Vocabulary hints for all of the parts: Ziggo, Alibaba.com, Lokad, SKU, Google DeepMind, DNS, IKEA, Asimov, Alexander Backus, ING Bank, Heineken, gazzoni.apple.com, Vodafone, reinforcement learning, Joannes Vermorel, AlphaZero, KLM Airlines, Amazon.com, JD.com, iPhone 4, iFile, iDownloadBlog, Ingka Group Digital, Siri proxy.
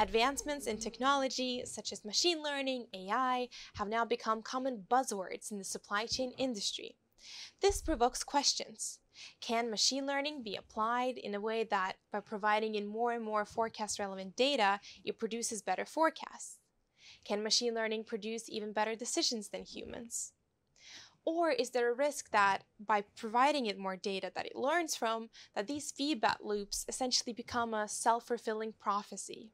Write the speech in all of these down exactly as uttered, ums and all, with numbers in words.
Advancements in technology, such as machine learning, A I, have now become common buzzwords in the supply chain industry. This provokes questions. Can machine learning be applied in a way that, by providing in more and more forecast-relevant data, it produces better forecasts? Can machine learning produce even better decisions than humans? Or is there a risk that, by providing it more data that it learns from, that these feedback loops essentially become a self-fulfilling prophecy?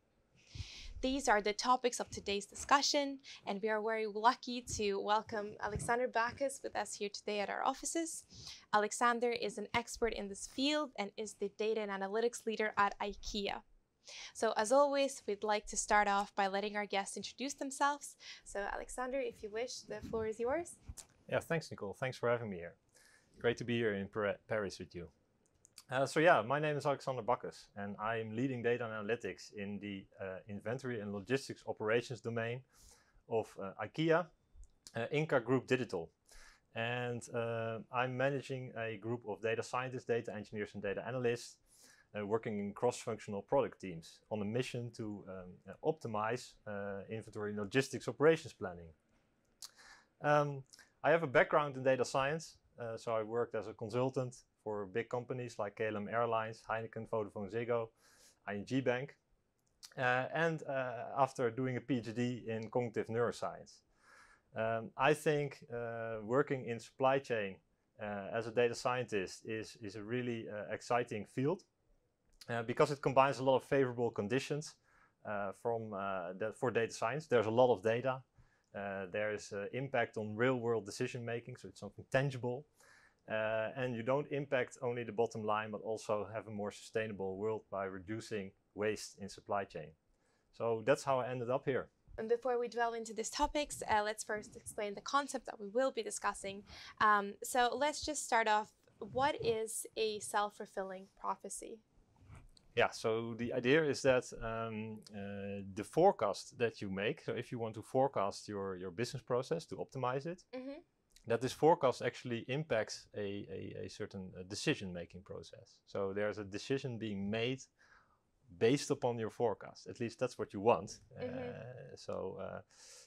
These are the topics of today's discussion, and we are very lucky to welcome Alexander Backus with us here today at our offices. Alexander is an expert in this field and is the data and analytics leader at IKEA. So as always, we'd like to start off by letting our guests introduce themselves. So Alexander, if you wish, the floor is yours. Yeah, thanks Nicole. Thanks for having me here. Great to be here in Paris with you. Uh, so yeah, my name is Alexander Backus, and I'm leading data analytics in the uh, inventory and logistics operations domain of uh, IKEA, uh, Ingka Group Digital. And uh, I'm managing a group of data scientists, data engineers and data analysts uh, working in cross-functional product teams on a mission to um, uh, optimize uh, inventory and logistics operations planning. Um, I have a background in data science, uh, so I worked as a consultant for big companies like K L M Airlines, Heineken, Vodafone, Ziggo, I N G Bank. Uh, and uh, after doing a PhD in cognitive neuroscience. Um, I think uh, working in supply chain uh, as a data scientist is, is a really uh, exciting field uh, because it combines a lot of favorable conditions uh, from, uh, that for data science. There's a lot of data. Uh, there is uh, impact on real world decision making, so it's something tangible. Uh, and you don't impact only the bottom line, but also have a more sustainable world by reducing waste in supply chain. So that's how I ended up here. And before we delve into these topics, uh, let's first explain the concept that we will be discussing. Um, so let's just start off. What is a self-fulfilling prophecy? Yeah, so the idea is that um, uh, the forecast that you make, so if you want to forecast your, your business process to optimize it, mm-hmm. that this forecast actually impacts a, a, a certain decision-making process. So there's a decision being made based upon your forecast. At least that's what you want. Mm-hmm. uh, so, uh,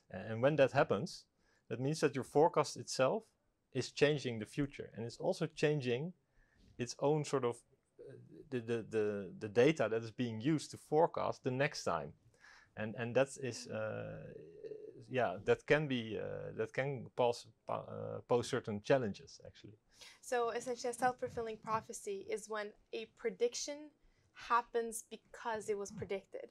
and when that happens, that means that your forecast itself is changing the future. And it's also changing its own sort of uh, the, the, the, the data that is being used to forecast the next time. And, and that is, uh, yeah, that can be, uh, that can pose, uh, pose certain challenges, actually. So essentially a self-fulfilling prophecy is when a prediction happens because it was predicted.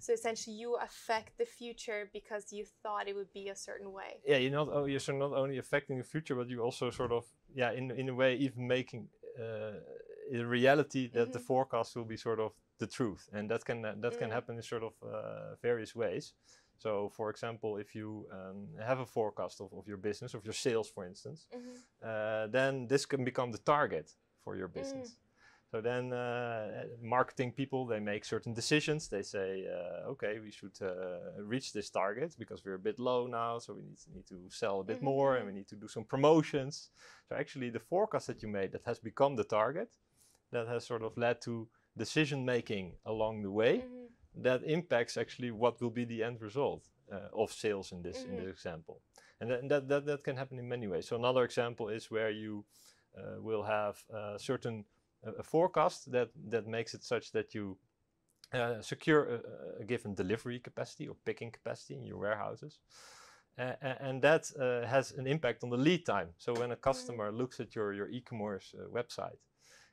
So essentially you affect the future because you thought it would be a certain way. Yeah, you're not, oh, you're so not only affecting the future, but you also sort of, yeah, in, in a way even making uh, a reality that mm-hmm. the forecast will be sort of the truth, and that can uh, that mm. can happen in sort of uh, various ways. So, for example, if you um, have a forecast of, of your business, of your sales, for instance, mm-hmm. uh, then this can become the target for your business. Mm. So then uh, marketing people, they make certain decisions. They say, uh, okay, we should uh, reach this target because we're a bit low now, so we need, need to sell a bit mm-hmm. more, and we need to do some promotions. So actually the forecast that you made that has become the target, that has sort of led to decision making along the way mm-hmm. that impacts actually what will be the end result uh, of sales in this mm-hmm. in this example, and th that, that that can happen in many ways. So another example is where you uh, will have a certain uh, a forecast that that makes it such that you uh, secure a, a given delivery capacity or picking capacity in your warehouses, uh, and that uh, has an impact on the lead time. So when a customer mm-hmm. looks at your your e-commerce uh, website,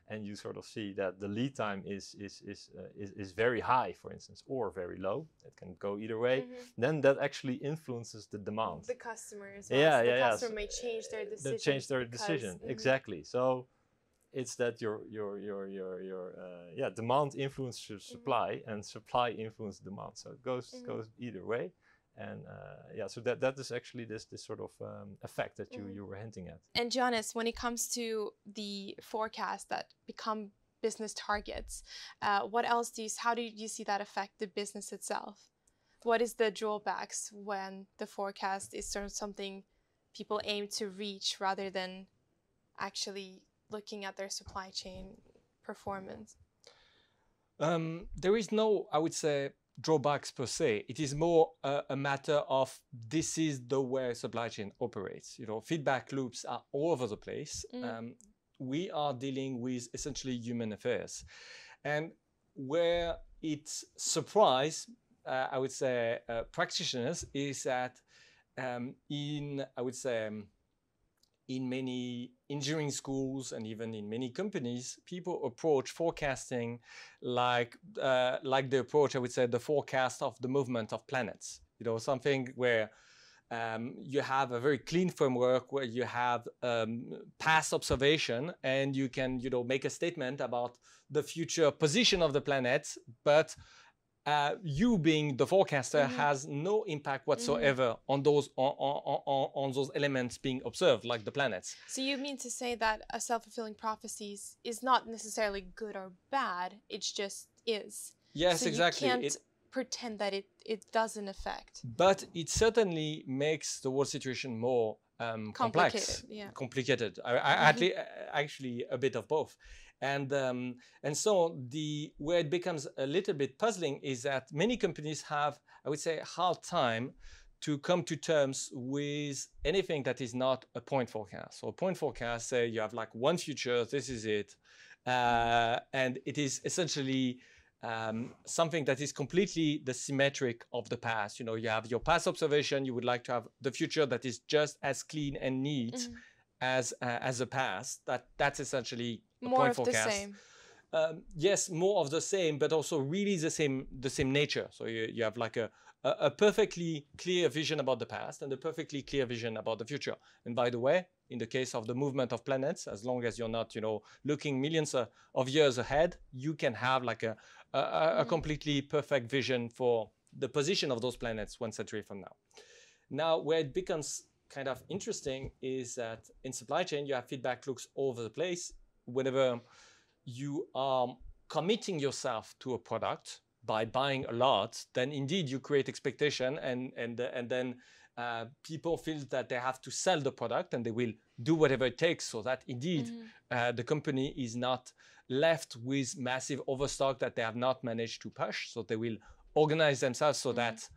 and you sort of see that the lead time is is is, uh, is is very high, for instance, or very low. It can go either way. Mm-hmm. Then that actually influences the demand. The customer as well. Yeah, so yeah, the customer yeah. may change their decision. They change their because, decision mm-hmm. exactly. So it's that your your your your your uh, yeah demand influences supply, mm-hmm. and supply influences demand. So it goes mm-hmm. goes either way. And uh, yeah, so that, that is actually this, this sort of um, effect that you, mm. you were hinting at. And Joannes, when it comes to the forecasts that become business targets, uh, what else do you, how do you see that affect the business itself? What is the drawbacks when the forecast is sort of something people aim to reach rather than actually looking at their supply chain performance? Um, there is no, I would say, drawbacks per se. It is more uh, a matter of this is the way supply chain operates. You know, feedback loops are all over the place. Mm. Um, we are dealing with essentially human affairs, and where it's surprise, uh, I would say, uh, practitioners is that um, in I would say um, in many engineering schools and even in many companies, people approach forecasting like uh, like they approach, I would say, the forecast of the movement of planets. You know, something where um, you have a very clean framework where you have um, past observation and you can, you know, make a statement about the future position of the planet, but Uh, you being the forecaster mm-hmm. has no impact whatsoever mm-hmm. on those on, on, on, on those elements being observed, like the planets. So you mean to say that a self-fulfilling prophecy is not necessarily good or bad, it's just is. Yes, so exactly. You can't it, pretend that it, it doesn't affect. But it certainly makes the world situation more um, complicated, complex, yeah. complicated. I, I, mm-hmm. actually, actually a bit of both. And um, and so the where it becomes a little bit puzzling is that many companies have, I would say, hard time to come to terms with anything that is not a point forecast. So a point forecast, say you have like one future, this is it, uh, and it is essentially um, something that is completely the symmetric of the past. You know, you have your past observation, you would like to have the future that is just as clean and neat mm-hmm. as uh, as the past. That that's essentially more of forecast. The same. Um, yes, more of the same, but also really the same the same nature. So you, you have like a, a, a perfectly clear vision about the past and a perfectly clear vision about the future. And by the way, in the case of the movement of planets, as long as you're not, you know, looking millions of years ahead, you can have like a, a, a mm. completely perfect vision for the position of those planets one century from now. Now, where it becomes kind of interesting is that in supply chain, you have feedback loops all over the place. Whenever you are committing yourself to a product by buying a lot, then indeed you create expectation, and and and then uh, people feel that they have to sell the product and they will do whatever it takes so that indeed mm-hmm. uh, the company is not left with massive overstock that they have not managed to push. So they will organize themselves so mm-hmm. that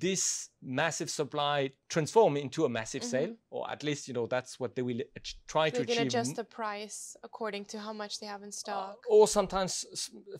this massive supply transform into a massive mm-hmm. sale, or at least, you know, that's what they will try They're to achieve. They can adjust the price according to how much they have in stock. Uh, or sometimes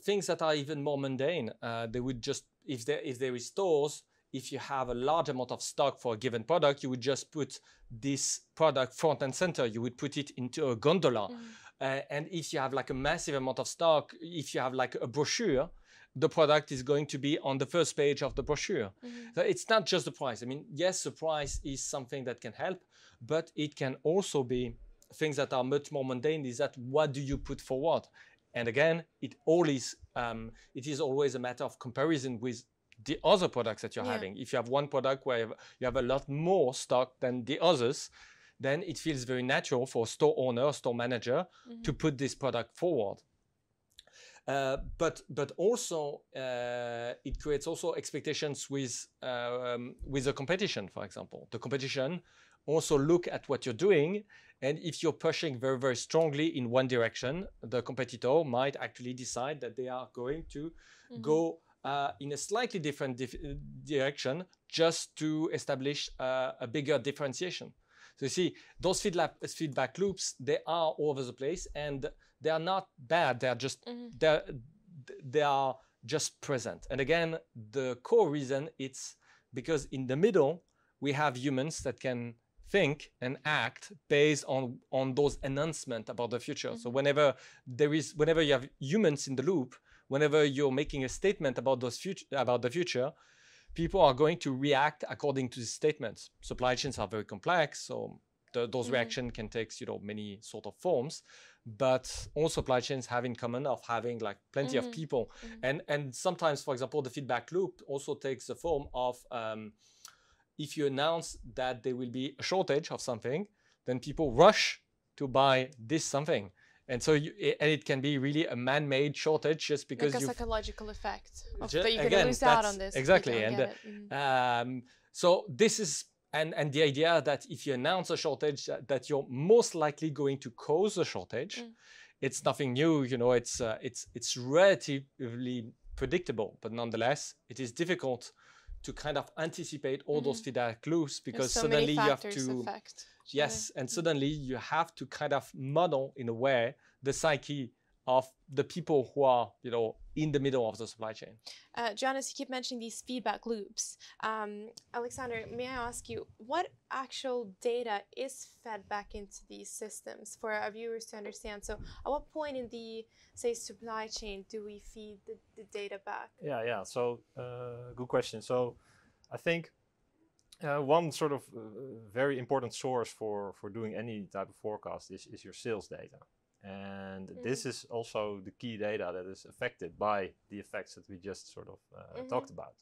things that are even more mundane. Uh, they would just, if there, if there is stores, if you have a large amount of stock for a given product, you would just put this product front and center. You would put it into a gondola. Mm-hmm. uh, and if you have like a massive amount of stock, if you have like a brochure, the product is going to be on the first page of the brochure. Mm-hmm. So it's not just the price. I mean, yes, the price is something that can help, but it can also be things that are much more mundane, is that what do you put forward? And again, it always, um, it is always a matter of comparison with the other products that you're yeah. having. If you have one product where you have a lot more stock than the others, then it feels very natural for a store owner, or store manager mm-hmm. to put this product forward. Uh, but but also uh, it creates also expectations with uh, um, with the competition, for example. The competition also look at what you're doing, and if you're pushing very very strongly in one direction, the competitor might actually decide that they are going to mm-hmm. go uh, in a slightly different dif direction just to establish uh, a bigger differentiation. So you see, those feedback loops, they are all over the place, and they are not bad. They are just mm-hmm. they're, they are just present. And again, the core reason it's because in the middle we have humans that can think and act based on on those announcements about the future. Mm-hmm. So whenever there is, whenever you have humans in the loop, whenever you're making a statement about those future about the future. People are going to react according to the statements. Supply chains are very complex, so the, those mm-hmm. reactions can take, you know, many sort of forms. But all supply chains have in common of having like plenty mm-hmm. of people, mm-hmm. and and sometimes, for example, the feedback loop also takes the form of um, if you announce that there will be a shortage of something, then people rush to buy this something. And so, you, and it can be really a man-made shortage just because like a psychological effect. Of, just, that you're going to lose out on this. Exactly. And uh, mm. um, so this is, and and the idea that if you announce a shortage, that, that you're most likely going to cause a shortage. Mm. It's nothing new, you know. It's uh, it's it's relatively predictable, but nonetheless, it is difficult to kind of anticipate all mm-hmm. those feedback loops, because so suddenly you have to, affect, yes, I? and suddenly you have to kind of model in a way the psyche of the people who are, you know, in the middle of the supply chain. Uh, Joannes, you keep mentioning these feedback loops. Um, Alexander, may I ask you, what actual data is fed back into these systems for our viewers to understand? So at what point in the, say, supply chain do we feed the, the data back? Yeah, yeah, so uh, good question. So I think uh, one sort of uh, very important source for, for doing any type of forecast is, is your sales data. And mm-hmm. this is also the key data that is affected by the effects that we just sort of uh, mm-hmm. talked about.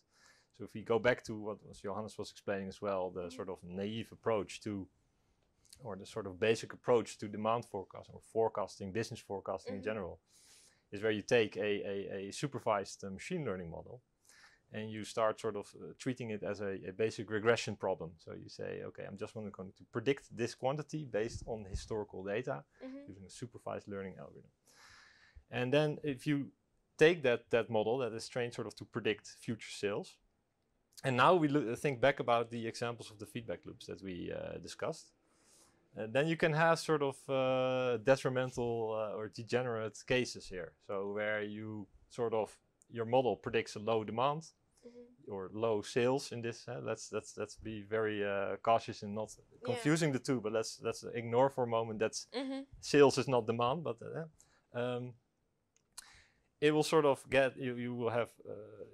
So if we go back to what Joannes was explaining as well, the mm-hmm. sort of naive approach to, or the sort of basic approach to demand forecasting or forecasting, business forecasting mm-hmm. in general, is where you take a, a, a supervised uh, machine learning model and you start sort of uh, treating it as a, a basic regression problem. So you say, okay, I'm just going to predict this quantity based on historical data mm-hmm. using a supervised learning algorithm. And then if you take that, that model that is trained sort of to predict future sales, and now we look, think back about the examples of the feedback loops that we uh, discussed, uh, then you can have sort of uh, detrimental uh, or degenerate cases here. So where you sort of, your model predicts a low demand, Mm-hmm. or low sales in this. Uh, let's let's let's be very uh, cautious in not confusing yeah. the two. But let's let's ignore for a moment that mm-hmm. sales is not demand. But uh, um, it will sort of get you. You will have uh,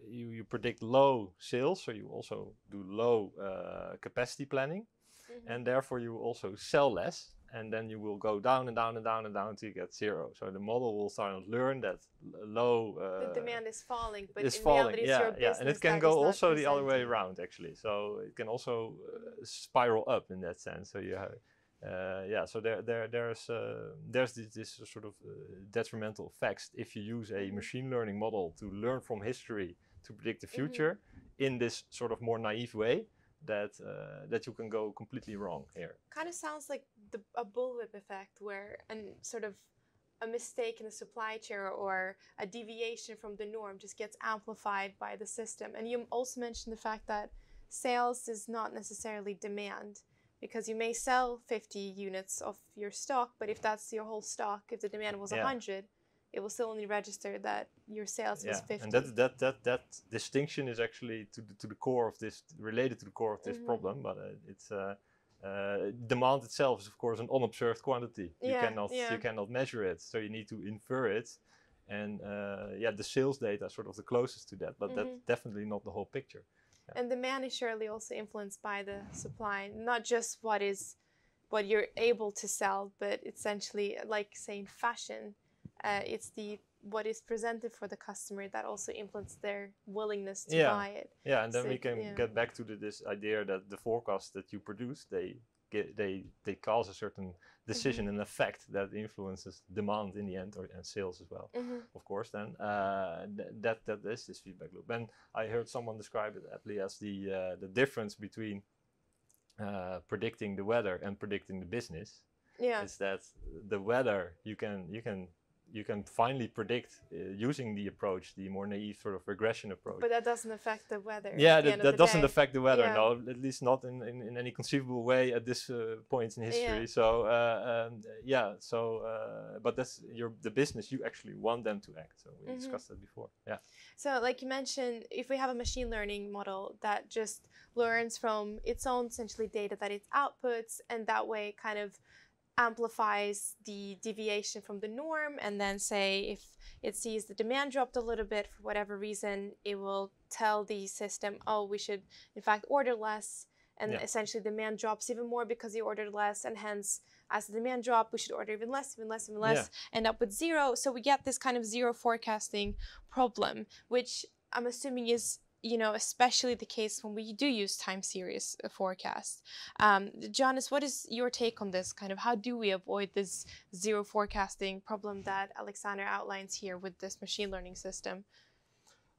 you you predict low sales, so you also do low uh, capacity planning, mm-hmm. and therefore you also sell less. And then you will go down and down and down and down until you get zero. So the model will start to learn that low uh, the demand is falling, but in falling. reality, yeah, it's your yeah. business. And it can go also the other way around, actually. So it can also uh, spiral up in that sense. So you have, uh, yeah. So there, there, there's uh, there's this, this sort of uh, detrimental effects if you use a machine learning model to learn from history to predict the future mm-hmm. in this sort of more naive way. That uh, that you can go completely wrong here. Kind of sounds like the, a bullwhip effect, where an sort of a mistake in the supply chain or a deviation from the norm just gets amplified by the system. And you also mentioned the fact that sales is not necessarily demand, because you may sell fifty units of your stock, but if that's your whole stock, if the demand was yeah. one hundred, it will still only register that your sales yeah. was fifty. And that, that, that, that distinction is actually to the, to the core of this, related to the core of this mm-hmm. problem, but uh, it's, uh, uh, demand itself is of course an unobserved quantity. You, yeah, cannot, yeah. you cannot measure it, so you need to infer it. And uh, yeah, the sales data is sort of the closest to that, but mm-hmm. that's definitely not the whole picture. Yeah. And demand is surely also influenced by the supply, not just what is, what you're able to sell, but essentially like saying fashion, Uh, it's the what is presented for the customer that also influences their willingness to yeah. buy it. Yeah, and then so we can yeah. get back to the, this idea that the forecast that you produce, they get, they they cause a certain decision mm-hmm. and effect that influences demand in the end, or and sales as well. Mm-hmm. Of course, then uh, th that that is this feedback loop. And I heard someone describe it aptly as the uh, the difference between uh, predicting the weather and predicting the business. Yeah, is that the weather you can you can. you can finally predict uh, using the approach, the more naive sort of regression approach. But that doesn't affect the weather. Yeah, that, that doesn't day. affect the weather, yeah. no, at least not in, in, in any conceivable way at this uh, point in history. Yeah. So, uh, um, yeah, so, uh, but that's your, the business, you actually want them to act. So we mm-hmm. discussed that before, yeah. So like you mentioned, if we have a machine learning model that just learns from its own essentially data that it outputs, and that way kind of amplifies the deviation from the norm, and then say if it sees the demand dropped a little bit for whatever reason, it will tell the system, oh, we should in fact order less, and yeah. essentially demand drops even more because you ordered less, and hence as the demand dropped, we should order even less, even less, even less, yeah. end up with zero. So we get this kind of zero forecasting problem, which I'm assuming is, you know, especially the case when we do use time series forecasts. Um, Joannes, what is your take on this? Kind of how do we avoid this zero forecasting problem that Alexander outlines here with this machine learning system?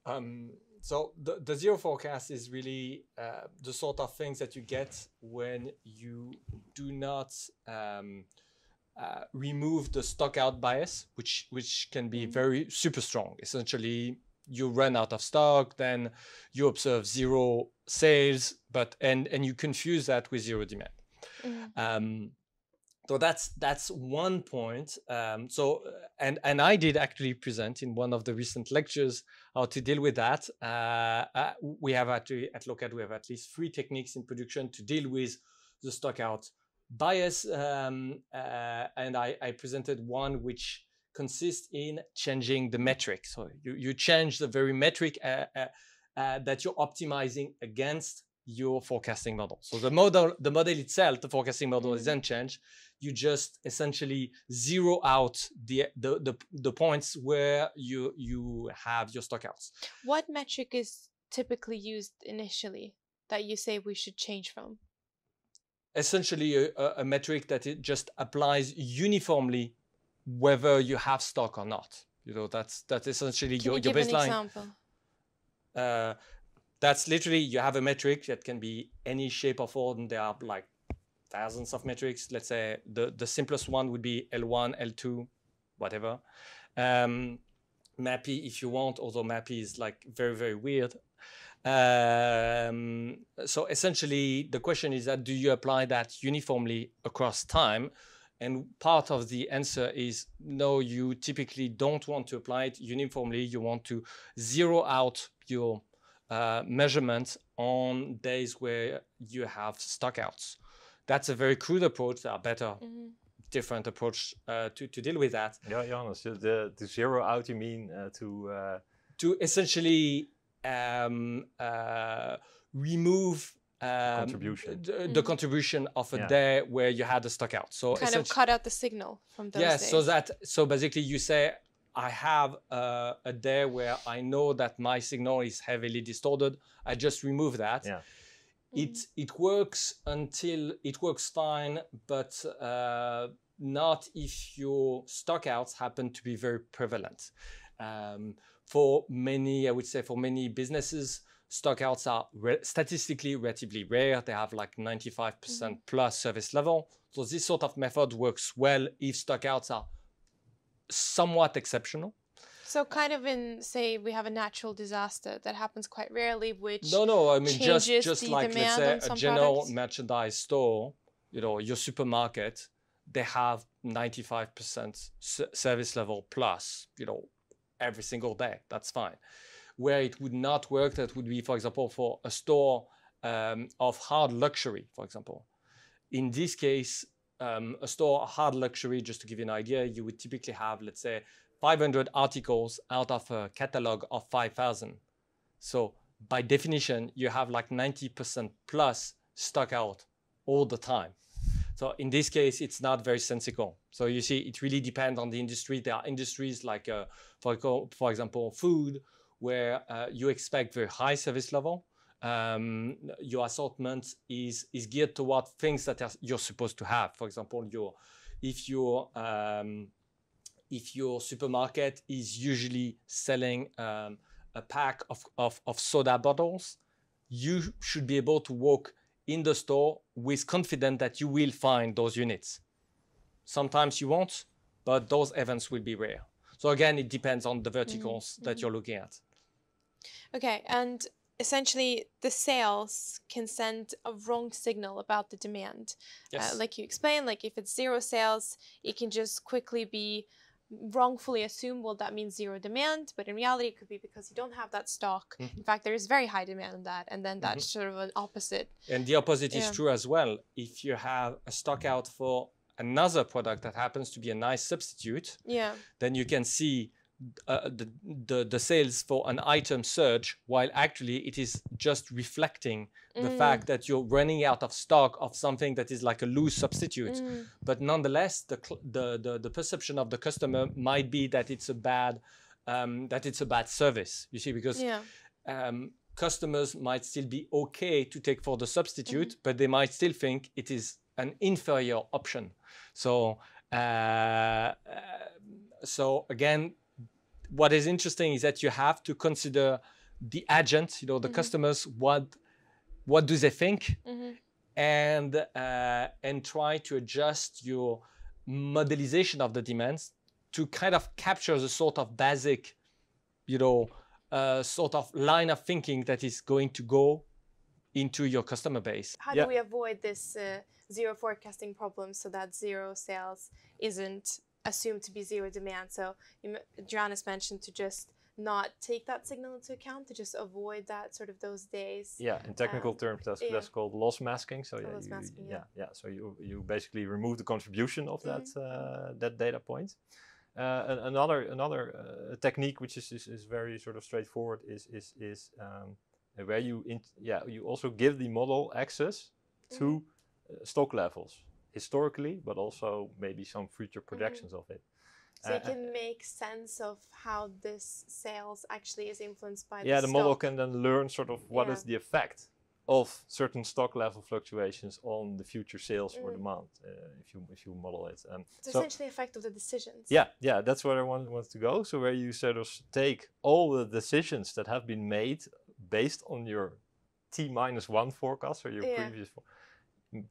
Um, so the, the zero forecast is really uh, the sort of things that you get when you do not um, uh, remove the stock out bias, which, which can be very super strong. Essentially, you run out of stock, then you observe zero sales, but and and you confuse that with zero demand. Mm. Um, so that's that's one point. Um, so and and I did actually present in one of the recent lectures how to deal with that. Uh, uh, we have actually at Lokad we have at least three techniques in production to deal with the stockout bias, um, uh, and I, I presented one which consists in changing the metric. So you, you change the very metric uh, uh, uh, that you're optimizing against your forecasting model. So the model, the model itself, the forecasting model is unchanged. You just essentially zero out the the the, the points where you you have your stockouts. What metric is typically used initially that you say we should change from? Essentially a, a metric that it just applies uniformly whether you have stock or not. You know, that's that's essentially your, your baseline. Can you give an example? Uh, that's literally, you have a metric that can be any shape or form. There are like thousands of metrics. Let's say the, the simplest one would be L one, L two, whatever. Um, MAPI if you want, although MAPI is like very, very weird. Um, so essentially the question is that do you apply that uniformly across time? And part of the answer is no, you typically don't want to apply it uniformly. You want to zero out your uh, measurements on days where you have stockouts. That's a very crude approach. There are better, mm-hmm. different approach uh, to, to deal with that. Yeah, Joannes, the, the zero out you mean uh, to... Uh... To essentially um, uh, remove Um, contribution. The, the mm. contribution of a yeah. day where you had a stockout. So kind of cut out the signal from those yeah, days. So that so basically you say I have uh, a day where I know that my signal is heavily distorted. I just remove that. Yeah. It mm. it works until it works fine, but uh, not if your stockouts happen to be very prevalent. Um, for many, I would say, for many businesses. Stockouts are re statistically relatively rare. They have like ninety-five percent mm-hmm. plus service level. So this sort of method works well if stockouts are somewhat exceptional. So kind of in, say, we have a natural disaster that happens quite rarely, which no, no, I mean just just like let's say a general products. merchandise store, you know, your supermarket, they have ninety-five percent service level plus, you know, every single day. That's fine. Where it would not work, that would be, for example, for a store um, of hard luxury, for example. In this case, um, a store hard luxury, just to give you an idea, you would typically have, let's say, five hundred articles out of a catalog of five thousand. So by definition, you have like ninety percent plus stock out all the time. So in this case, it's not very sensical. So you see, it really depends on the industry. There are industries like, uh, for, for example, food, where uh, you expect very high service level. Um, your assortment is, is geared toward things that are, you're supposed to have. For example, your, if, your, um, if your supermarket is usually selling um, a pack of, of, of soda bottles, you should be able to walk in the store with confidence that you will find those units. Sometimes you won't, but those events will be rare. So again, it depends on the verticals mm-hmm. that you're looking at. Okay, and essentially the sales can send a wrong signal about the demand. Yes. Uh, like you explained, like if it's zero sales, it can just quickly be wrongfully assumed, well, that means zero demand, but in reality, it could be because you don't have that stock. Mm-hmm. In fact, there is very high demand on that, and then that's mm-hmm. sort of an opposite. And the opposite yeah. is true as well. If you have a stock out for another product that happens to be a nice substitute, yeah. then you can see Uh, the, the the sales for an item surge, while actually it is just reflecting the mm. fact that you're running out of stock of something that is like a loose substitute. Mm. But nonetheless, the, the the the perception of the customer might be that it's a bad um, that it's a bad service. You see, because yeah. um, customers might still be okay to take for the substitute, mm-hmm. but they might still think it is an inferior option. So uh, uh, so again. What is interesting is that you have to consider the agent, you know, the mm-hmm. customers, what what do they think, mm-hmm. and uh, and try to adjust your modelization of the demands to kind of capture the sort of basic, you know, uh, sort of line of thinking that is going to go into your customer base. How yeah. do we avoid this uh, zero forecasting problem so that zero sales isn't assumed to be zero demand? So you, Joannes mentioned to just not take that signal into account, to just avoid that sort of those days. Yeah, in technical um, terms, that's, yeah. that's called loss masking. So yeah, loss you, masking, yeah, yeah. yeah. So you you basically remove the contribution of mm-hmm. that uh, that data point. Uh, another another uh, technique which is, is is very sort of straightforward is is is. Um, Where you in, yeah you also give the model access to mm-hmm. uh, stock levels historically, but also maybe some future projections mm-hmm. of it. So uh, it can make sense of how this sales actually is influenced by. Yeah, the, the model can then learn sort of what yeah. is the effect of certain stock level fluctuations on the future sales mm-hmm. or demand uh, if you if you model it. Um, so, so essentially, effect of the decisions. Yeah, yeah, that's where I want want to go. So where you sort of take all the decisions that have been made based on your T minus one forecast or your yeah. previous forecast.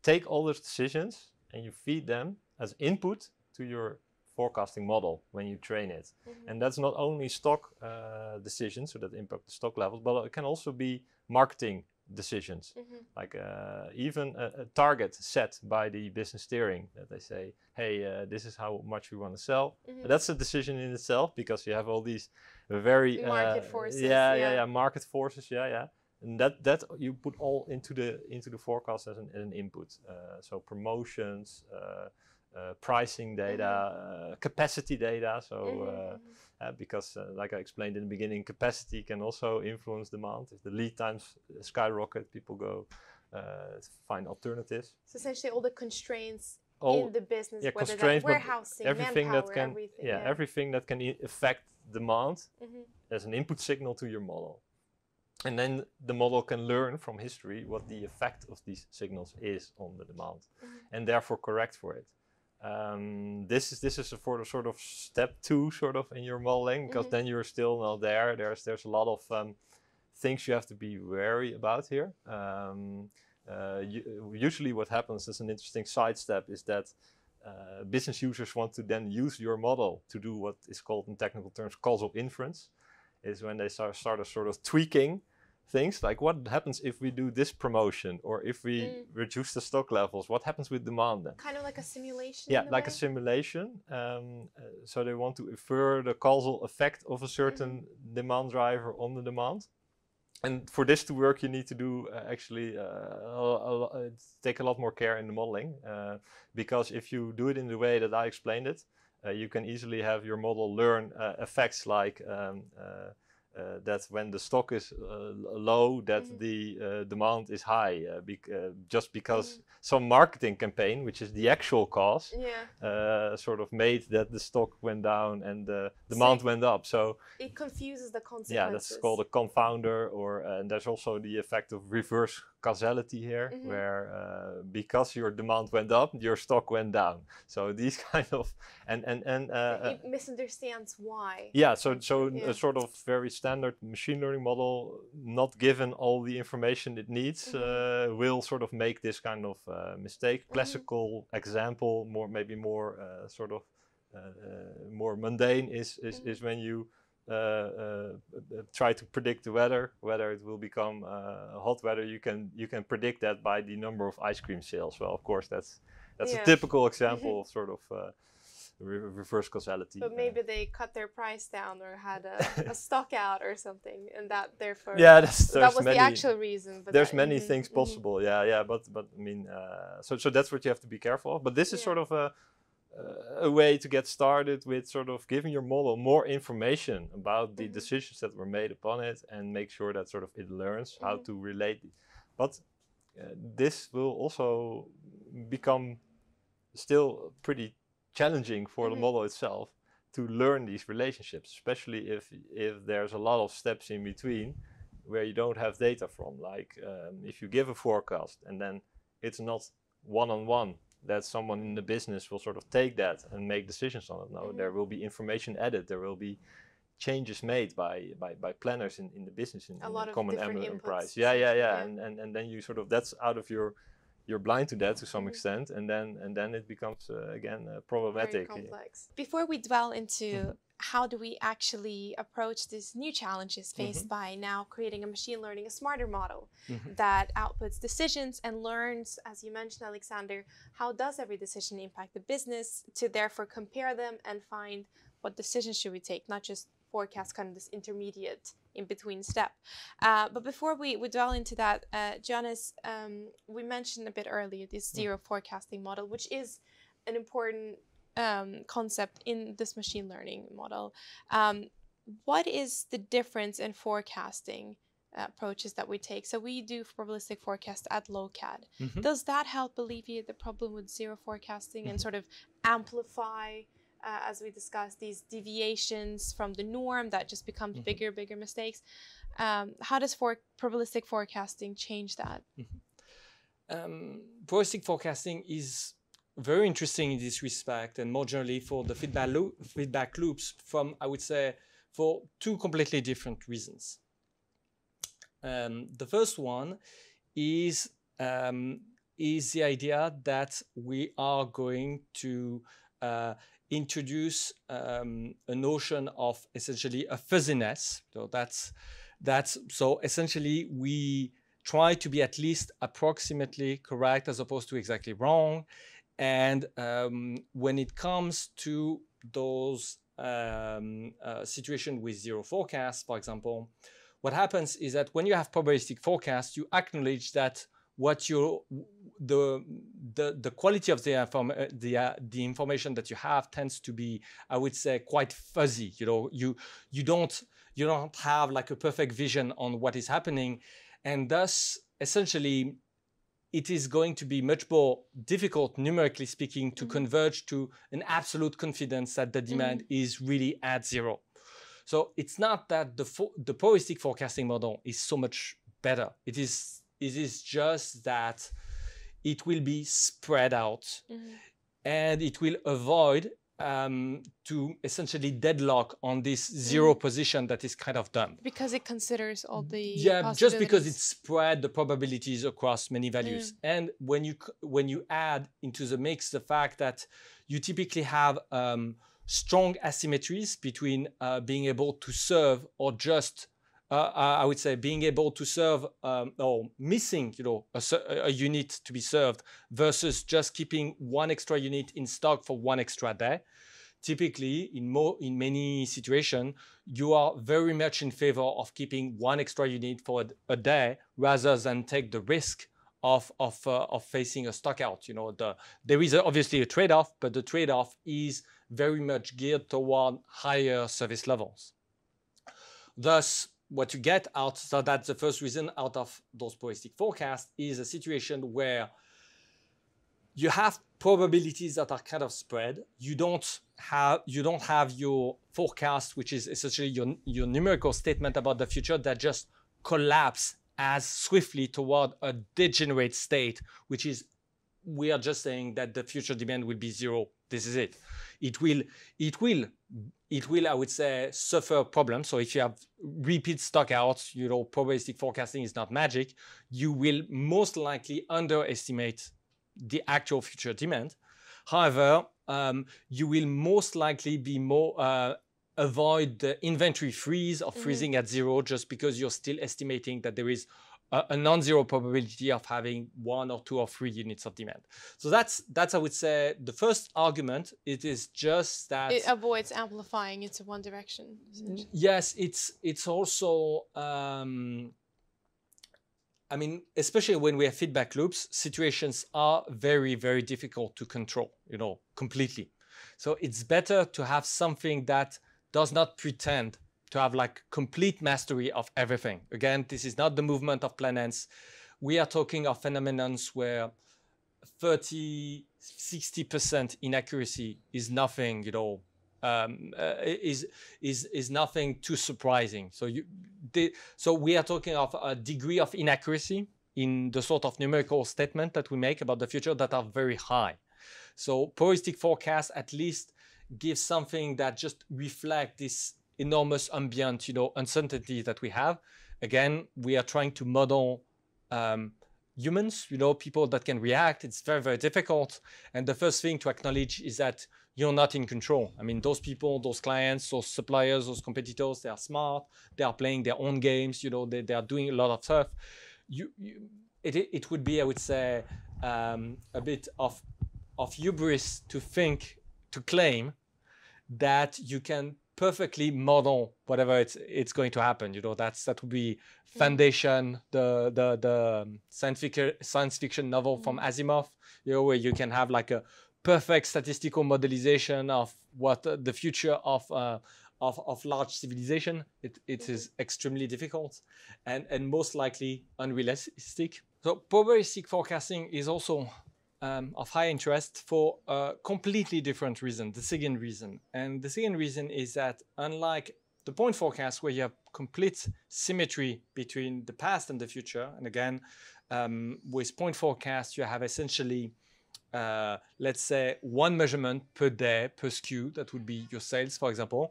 Take all those decisions and you feed them as input to your forecasting model when you train it. Mm-hmm. And that's not only stock uh, decisions, so that impact the stock levels, but it can also be marketing decisions. Mm-hmm. Like uh, even a, a target set by the business steering that they say, hey, uh, this is how much we want to sell. Mm-hmm. That's a decision in itself because you have all these very uh, market forces. Yeah, yeah, yeah, yeah, market forces. Yeah, yeah, and that that you put all into the into the forecast as an, as an input. Uh, so promotions, uh, uh, pricing data, mm-hmm. uh, capacity data. So mm-hmm. uh, uh, because, uh, like I explained in the beginning, capacity can also influence demand. If the lead times skyrocket, people go uh, find alternatives. So essentially, all the constraints. All in the business, yeah, whether that's warehousing, everything manpower, that can, everything, yeah, yeah, everything that can affect demand mm-hmm. as an input signal to your model. And then the model can learn from history what the effect of these signals is on the demand mm-hmm. and therefore correct for it. Um, this is this is a for sort of step two sort of in your modeling, because mm-hmm. then you're still not there. There's, there's a lot of um, things you have to be wary about here. Um, Uh, you, usually what happens is an interesting sidestep is that uh, business users want to then use your model to do what is called in technical terms causal inference, is when they start, start a sort of tweaking things like what happens if we do this promotion or if we mm. reduce the stock levels, what happens with demand then? Kind of like a simulation. Yeah, like way? a simulation. Um, uh, so they want to infer the causal effect of a certain mm. demand driver on the demand. And for this to work, you need to do uh, actually uh, a, a, take a lot more care in the modeling, uh, because if you do it in the way that I explained it, uh, you can easily have your model learn uh, effects like um, uh, uh, that when the stock is uh, low, that mm-hmm. the uh, demand is high, uh, be uh, just because mm-hmm. some marketing campaign, which is the actual cause, yeah. uh, sort of made that the stock went down and the demand so went up. So it confuses the consequences. Yeah, that's called a confounder, or uh, and there's also the effect of reverse causality here, mm-hmm. where uh, because your demand went up, your stock went down. So these kind of and and and uh, it misunderstands why. Yeah, so so yeah. a sort of very standard machine learning model, not given all the information it needs, mm-hmm. uh, will sort of make this kind of uh, mistake. Classical mm-hmm. example, more maybe more uh, sort of uh, uh, more mundane is is mm-hmm. is when you. Uh, uh, try to predict the weather, whether it will become uh, hot weather. You can you can predict that by the number of ice cream sales. Well, of course, that's that's yeah. a typical example of sort of uh, re reverse causality. But maybe uh, they cut their price down or had a, a stock out or something, and that therefore yeah, that's, that was many, the actual reason. But there's that, many mm-hmm. things possible. Mm-hmm. Yeah, yeah, but but I mean, uh, so so that's what you have to be careful of. But this is yeah. sort of a. Uh, a way to get started with sort of giving your model more information about the mm-hmm. decisions that were made upon it, and make sure that sort of it learns mm-hmm. how to relate. But uh, this will also become still pretty challenging for mm-hmm. the model itself to learn these relationships, especially if if there's a lot of steps in between where you don't have data from. Like um, if you give a forecast and then it's not one-on-one. That someone in the business will sort of take that and make decisions on it. No, mm-hmm. there will be information added. There will be changes made by by, by planners in, in the business in, in the common enterprise. Yeah, yeah, yeah, yeah. And, and and then you sort of that's out of your you're blind to that to some mm-hmm. extent, and then and then it becomes uh, again uh, problematic. Very complex. Before we dwell into how do we actually approach these new challenges faced mm-hmm. by now creating a machine learning, a smarter model mm-hmm. that outputs decisions and learns, as you mentioned, Alexander, how does every decision impact the business to therefore compare them and find what decisions should we take, not just forecast kind of this intermediate in between step. Uh, but before we, we dwell into that, uh, Joannes, um, we mentioned a bit earlier this zero mm-hmm. forecasting model, which is an important um, concept in this machine learning model. Um, what is the difference in forecasting uh, approaches that we take? So we do probabilistic forecast at Lokad. Mm-hmm. Does that help alleviate the problem with zero forecasting mm-hmm. and sort of amplify, uh, as we discussed, these deviations from the norm that just becomes mm-hmm. bigger, bigger mistakes? Um, how does for probabilistic forecasting change that? Mm-hmm. um, probabilistic forecasting is very interesting in this respect, and more generally for the feedback, lo feedback loops from, I would say, for two completely different reasons. Um, the first one is, um, is the idea that we are going to uh, introduce um, a notion of essentially a fuzziness. So that's, that's, so essentially we try to be at least approximately correct as opposed to exactly wrong. And um, when it comes to those um, uh, situations with zero forecast, for example, what happens is that when you have probabilistic forecast, you acknowledge that what your the the the quality of the inform the uh, the information that you have tends to be, I would say, quite fuzzy. You know, you you don't you don't have like a perfect vision on what is happening, and thus essentially, it is going to be much more difficult, numerically speaking, to mm-hmm. converge to an absolute confidence that the demand mm-hmm. is really at zero. So it's not that the, fo the probabilistic forecasting model is so much better. It is, it is just that it will be spread out mm-hmm. and it will avoid Um, to essentially deadlock on this zero mm. position that is kind of done. Because it considers all the yeah, just because it spread the probabilities across many values. Mm. And when you when you add into the mix the fact that you typically have um, strong asymmetries between uh, being able to serve or just uh, I would say being able to serve um, or missing, you know, a, a unit to be served versus just keeping one extra unit in stock for one extra day. Typically, in, more, in many situations, you are very much in favor of keeping one extra unit for a, a day rather than take the risk of, of, uh, of facing a stock out. You know, the, there is obviously a trade-off, but the trade-off is very much geared toward higher service levels. Thus, what you get out, so that's the first reason out of those probabilistic forecasts, is a situation where you have probabilities that are kind of spread. You don't have you don't have your forecast, which is essentially your your numerical statement about the future that just collapse as swiftly toward a degenerate state, which is we are just saying that the future demand will be zero. This is it. It will, it will, it will, I would say, suffer problems. So if you have repeat stockouts, you know, probabilistic forecasting is not magic. You will most likely underestimate the actual future demand. However, um, you will most likely be more, uh, avoid the inventory freeze or freezing mm-hmm. at zero just because you're still estimating that there is a, a non-zero probability of having one or two or three units of demand. So that's, that's I would say, the first argument. It is just that... It avoids amplifying into one direction. Yes, it's, it's also... Um, I mean, especially when we have feedback loops, situations are very, very difficult to control, you know, completely. So it's better to have something that does not pretend to have like complete mastery of everything. Again, this is not the movement of planets. We are talking of phenomenons where thirty, sixty percent inaccuracy is nothing, you know, um, uh, is, is, is nothing too surprising. So you, they, so we are talking of a degree of inaccuracy in the sort of numerical statement that we make about the future that are very high. So probabilistic forecast at least gives something that just reflects this enormous ambient, you know, uncertainty that we have. Again, we are trying to model um, humans, you know, people that can react. It's very, very difficult. And the first thing to acknowledge is that you're not in control. I mean, those people, those clients, those suppliers, those competitors, they are smart. They are playing their own games. You know, they, they are doing a lot of stuff. You, you it, it would be, I would say, um, a bit of, of hubris to think, to claim that you can perfectly model whatever it's it's going to happen. You know, that's that would be Foundation, the the the science fiction science fiction novel from Asimov, you know, where you can have like a perfect statistical modelization of what uh, the future of uh, of of large civilization. It it is extremely difficult, and and most likely unrealistic. So probabilistic forecasting is also Um, of high interest for a completely different reason, the second reason. And the second reason is that unlike the point forecast where you have complete symmetry between the past and the future, and again, um, with point forecast, you have essentially, uh, let's say, one measurement per day, per S K U, that would be your sales, for example,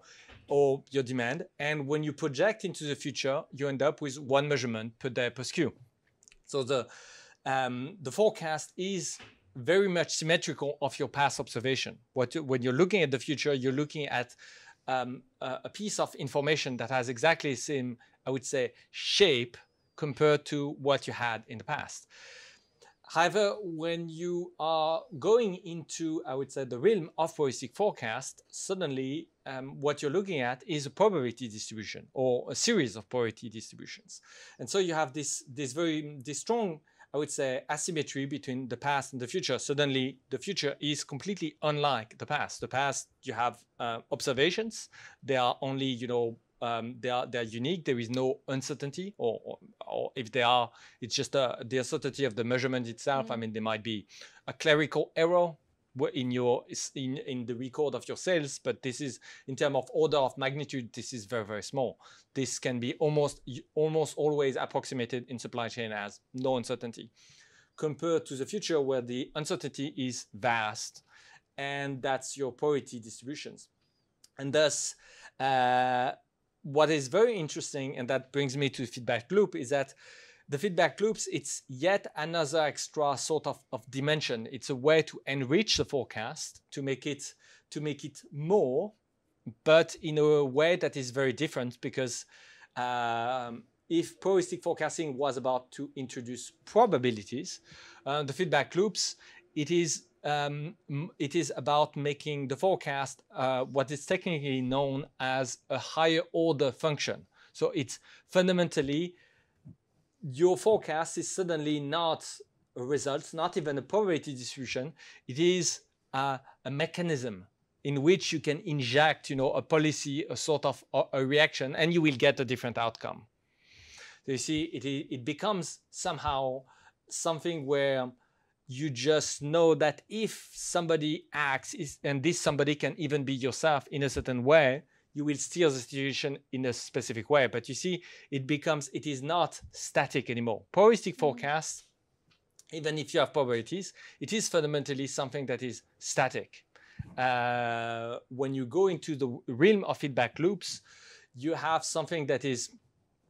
or your demand. And when you project into the future, you end up with one measurement per day, per S K U. So the, um, the forecast is very much symmetrical of your past observation. What, when you're looking at the future, you're looking at um, a, a piece of information that has exactly the same, I would say, shape compared to what you had in the past. However, when you are going into, I would say, the realm of probabilistic forecast, suddenly um, what you're looking at is a probability distribution or a series of probability distributions. And so you have this, this very this strong, I would say, asymmetry between the past and the future. Suddenly, the future is completely unlike the past. The past, you have uh, observations. They are only, you know, um, they are they are unique. There is no uncertainty, or, or, or if they are, it's just uh, the uncertainty of the measurement itself. Mm-hmm. I mean, there might be a clerical error in your in in the record of your sales, but this is in terms of order of magnitude, this is very very small. This can be almost almost always approximated in supply chain as no uncertainty, compared to the future where the uncertainty is vast, and that's your probability distributions. And thus, uh, what is very interesting, and that brings me to the feedback loop, is that the feedback loops, it's yet another extra sort of, of dimension. It's a way to enrich the forecast, to make it to make it more, but in a way that is very different, because um, if probabilistic forecasting was about to introduce probabilities, uh, the feedback loops, it is um, it is about making the forecast uh, what is technically known as a higher order function. So it's fundamentally, your forecast is suddenly not a result, not even a probability distribution. It is a, a mechanism in which you can inject, you know, a policy, a sort of a, a reaction, and you will get a different outcome. So you see, it, it becomes somehow something where you just know that if somebody acts, is, and this somebody can even be yourself in a certain way, you will steer the situation in a specific way. But you see, it becomes, it is not static anymore. Probabilistic forecast, even if you have probabilities, it is fundamentally something that is static. Uh, when you go into the realm of feedback loops, you have something that is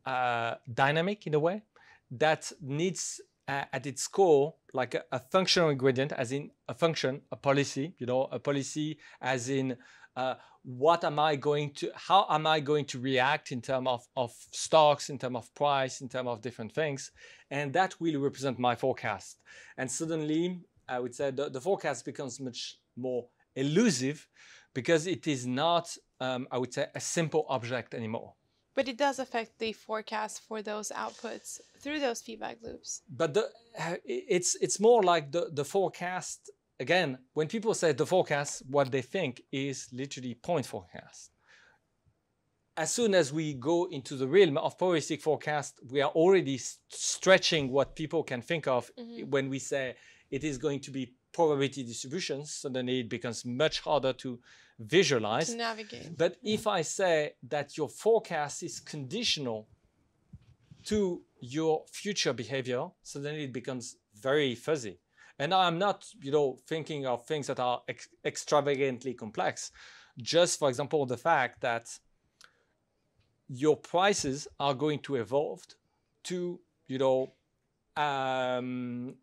uh, dynamic in a way, that needs uh, at its core, like a, a functional ingredient, as in a function, a policy, you know, a policy as in, Uh, what am I going to, how am I going to react in terms of, of stocks, in terms of price, in terms of different things? And that will represent my forecast. And suddenly, I would say the, the forecast becomes much more elusive, because it is not, um, I would say, a simple object anymore. But it does affect the forecast for those outputs through those feedback loops. But the, it's, it's more like the, the forecast. Again, when people say the forecast, what they think is literally point forecast. As soon as we go into the realm of probabilistic forecast, we are already st stretching what people can think of. Mm-hmm. When we say it is going to be probability distributions, suddenly it becomes much harder to visualize. To navigate. But if I say that your forecast is conditional to your future behavior, suddenly it becomes very fuzzy. And I'm not, you know, thinking of things that are ex extravagantly complex. Just, for example, the fact that your prices are going to evolve to, you know, um,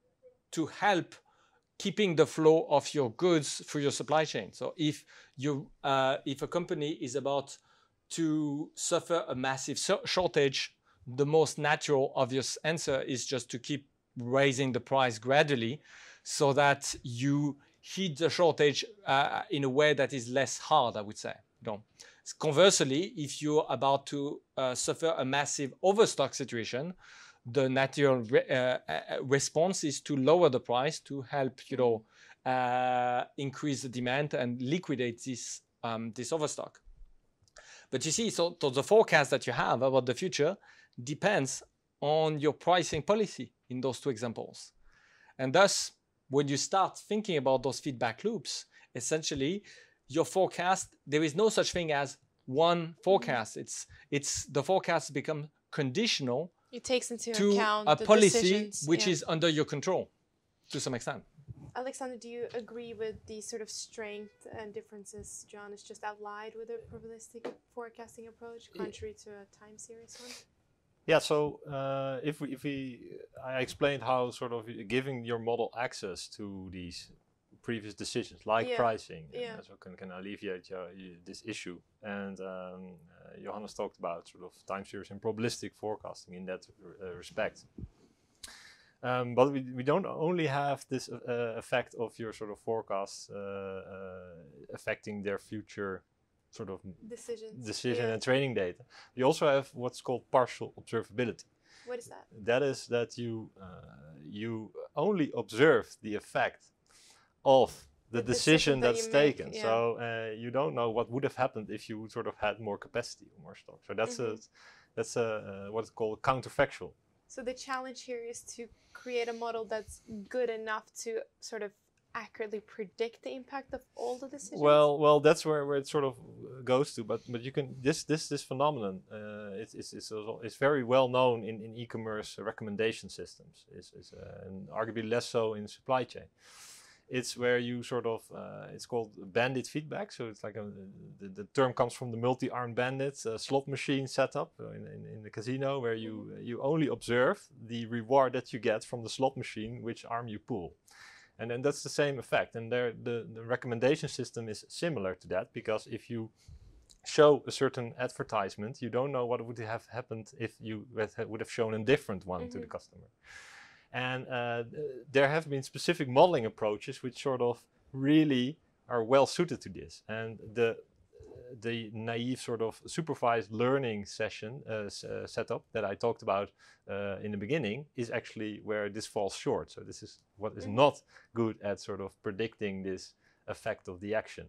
to help keeping the flow of your goods through your supply chain. So if you, uh, if a company is about to suffer a massive so shortage, the most natural, obvious answer is just to keep raising the price gradually so that you hit the shortage uh, in a way that is less hard, I would say. No. Conversely, if you're about to uh, suffer a massive overstock situation, the natural re uh, response is to lower the price to help, you know, uh, increase the demand and liquidate this, um, this overstock. But you see, so, so the forecast that you have about the future depends on your pricing policy in those two examples. And thus, when you start thinking about those feedback loops, essentially, your forecast, there is no such thing as one forecast. It's, it's the forecast become conditional. It takes into to account a the policy decisions, which yeah. is under your control to some extent. Alexander, do you agree with the sort of strength and differences John has just outlined with a probabilistic forecasting approach, contrary to a time series one? Yeah, so uh, if we, if we, I explained how sort of giving your model access to these previous decisions, like yeah. pricing, yeah. and that's what can, can alleviate your, your, this issue. And um, uh, Johannes talked about sort of time series and probabilistic forecasting in that uh, respect. Um, but we, we don't only have this uh, effect of your sort of forecasts uh, uh, affecting their future sort of decisions. decision yeah. and training data. We also have what's called partial observability. What is that? That is that you, uh, you only observe the effect of the, the decision, decision that that's taken. Make, yeah. So uh, you don't know what would have happened if you sort of had more capacity or more stock. So that's, mm-hmm. a, that's a, uh, what's called counterfactual. So the challenge here is to create a model that's good enough to sort of accurately predict the impact of all the decisions. Well, well, that's where, where it sort of goes to. But but you can this this this phenomenon uh, it's it's it's, also, it's very well known in in e-commerce recommendation systems. It's, it's uh, and arguably less so in supply chain. It's where you sort of uh, it's called bandit feedback. So it's like a, the, the term comes from the multi-armed bandit uh, slot machine setup in, in, in the casino, where you you only observe the reward that you get from the slot machine, which arm you pull, and then that's the same effect. And there the, the recommendation system is similar to that, because if you show a certain advertisement, you don't know what would have happened if you would have shown a different one mm-hmm. to the customer. And uh, there have been specific modeling approaches which sort of really are well suited to this. And the the naive sort of supervised learning session uh, uh, setup that I talked about uh, in the beginning is actually where this falls short. So this is what is not good at sort of predicting this effect of the action.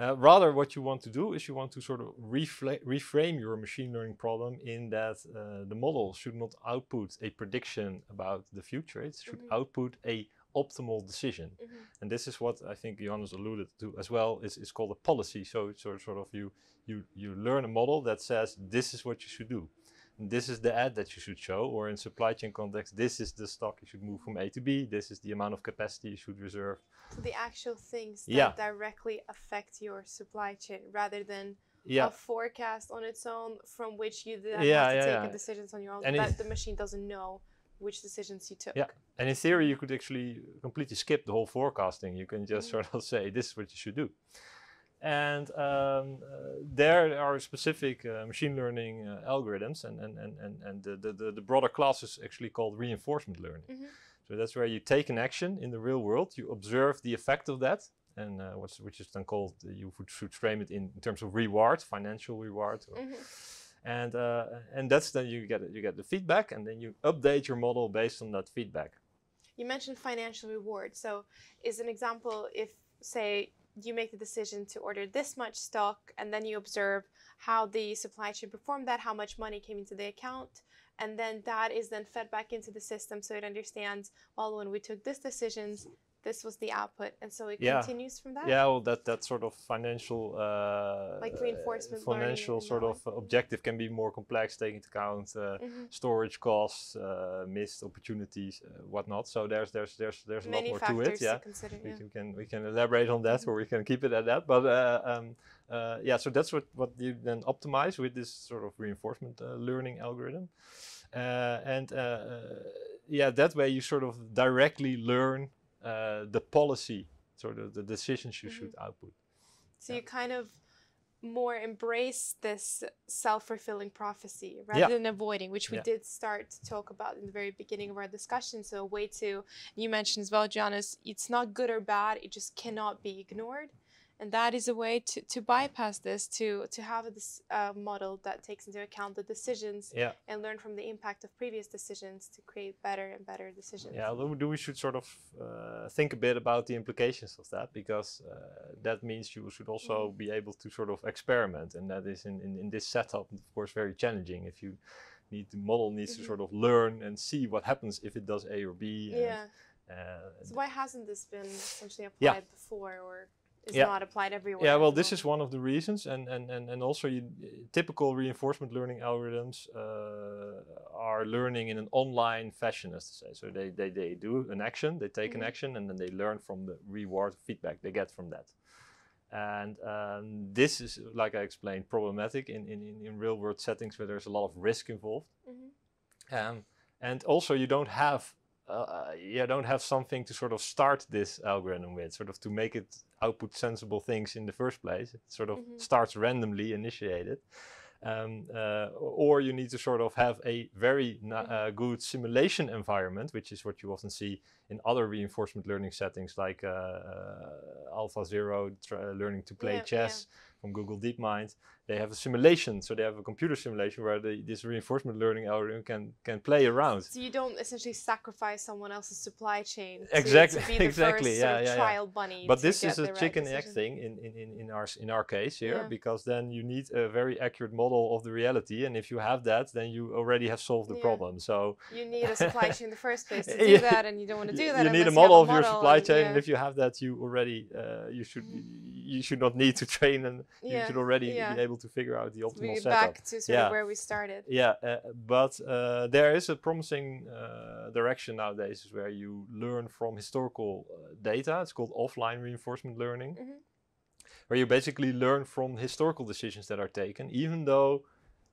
Uh, rather, what you want to do is you want to sort of reframe your machine learning problem in that uh, the model should not output a prediction about the future. It should mm-hmm. output a optimal decision. Mm-hmm. And this is what I think Johannes alluded to as well, is, is called a policy. So it's sort of you, you, you learn a model that says this is what you should do. And this is the ad that you should show, or in supply chain context, this is the stock you should move from A to B. This is the amount of capacity you should reserve. So the actual things that yeah. directly affect your supply chain, rather than yeah. a forecast on its own from which you then yeah, have to yeah, take yeah. decisions on your own, and that the machine doesn't know which decisions you took. Yeah, and in theory, you could actually completely skip the whole forecasting. You can just mm-hmm. sort of say, this is what you should do. And um, uh, there are specific uh, machine learning uh, algorithms, and, and, and, and, and the, the, the broader class is actually called reinforcement learning. Mm-hmm. So that's where you take an action in the real world, you observe the effect of that, and uh, what's, which is then called, uh, you should frame it in, in terms of reward, financial reward. Or, mm-hmm. and, uh, and that's then you get, you get the feedback, and then you update your model based on that feedback. You mentioned financial reward. So is an example if, say, you make the decision to order this much stock, and then you observe how the supply chain performed that, how much money came into the account, and then that is then fed back into the system, so it understands, well, when we took this decisions, this was the output, and so it yeah. continues from that. Yeah, well, that that sort of financial, uh, like reinforcement, uh, financial sort of uh, objective can be more complex, taking into account uh, mm-hmm. storage costs, uh, missed opportunities, uh, whatnot. So there's there's there's there's a Many lot more to it. Yeah, to consider, yeah. We, we can we can elaborate on that, or we can keep it at that. But uh, um, uh, yeah, so that's what what you then optimize with this sort of reinforcement uh, learning algorithm, uh, and uh, yeah, that way you sort of directly learn. uh, the policy, sort of the decisions you mm-hmm. should output. So yeah. you kind of more embrace this self-fulfilling prophecy rather yeah. than avoiding, which we yeah. did start to talk about in the very beginning of our discussion. So a way to, you mentioned as well, Joannes, it's not good or bad, it just cannot be ignored. And that is a way to, to bypass this, to, to have this uh, model that takes into account the decisions yeah. and learn from the impact of previous decisions to create better and better decisions. Yeah, we should sort of uh, think a bit about the implications of that, because uh, that means you should also mm. be able to sort of experiment. And that is in, in, in this setup, of course, very challenging. If you need the model needs mm-hmm. to sort of learn and see what happens if it does A or B. And, yeah. Uh, so why hasn't this been essentially applied yeah. before? Or It's yeah. not applied everywhere. Yeah, well, this is one of the reasons, and and and, and also you, typical reinforcement learning algorithms uh, are learning in an online fashion, as to say. So they they they do an action, they take mm-hmm. an action, and then they learn from the reward feedback they get from that. And um, this is, like I explained, problematic in in in real world settings where there's a lot of risk involved, mm-hmm. um, and also you don't have. Uh, you don't have something to sort of start this algorithm with, sort of to make it output sensible things in the first place. It sort of mm-hmm. starts randomly initiated. Um, uh, or you need to sort of have a very na uh, good simulation environment, which is what you often see in other reinforcement learning settings like uh, uh, AlphaZero, learning to play yeah, chess yeah. from Google DeepMind. They have a simulation, so they have a computer simulation where they, this reinforcement learning algorithm can can play around. So you don't essentially sacrifice someone else's supply chain. To, exactly, to be the exactly. First yeah, sort of yeah, trial yeah. bunny. But this is a right chicken and egg thing in in in our in our case here, yeah. because then you need a very accurate model of the reality, and if you have that, then you already have solved the yeah. problem. So you need a supply chain in the first place to do yeah. that, and you don't want to do that. You need a model of your supply chain, yeah. and if you have that, you already uh, you should you should not need to train, and yeah. you should already yeah. be able to figure out the optimal setup. Back to sort yeah. of where we started. Yeah, uh, but uh, there is a promising uh, direction nowadays where you learn from historical uh, data. It's called offline reinforcement learning, mm-hmm. where you basically learn from historical decisions that are taken, even though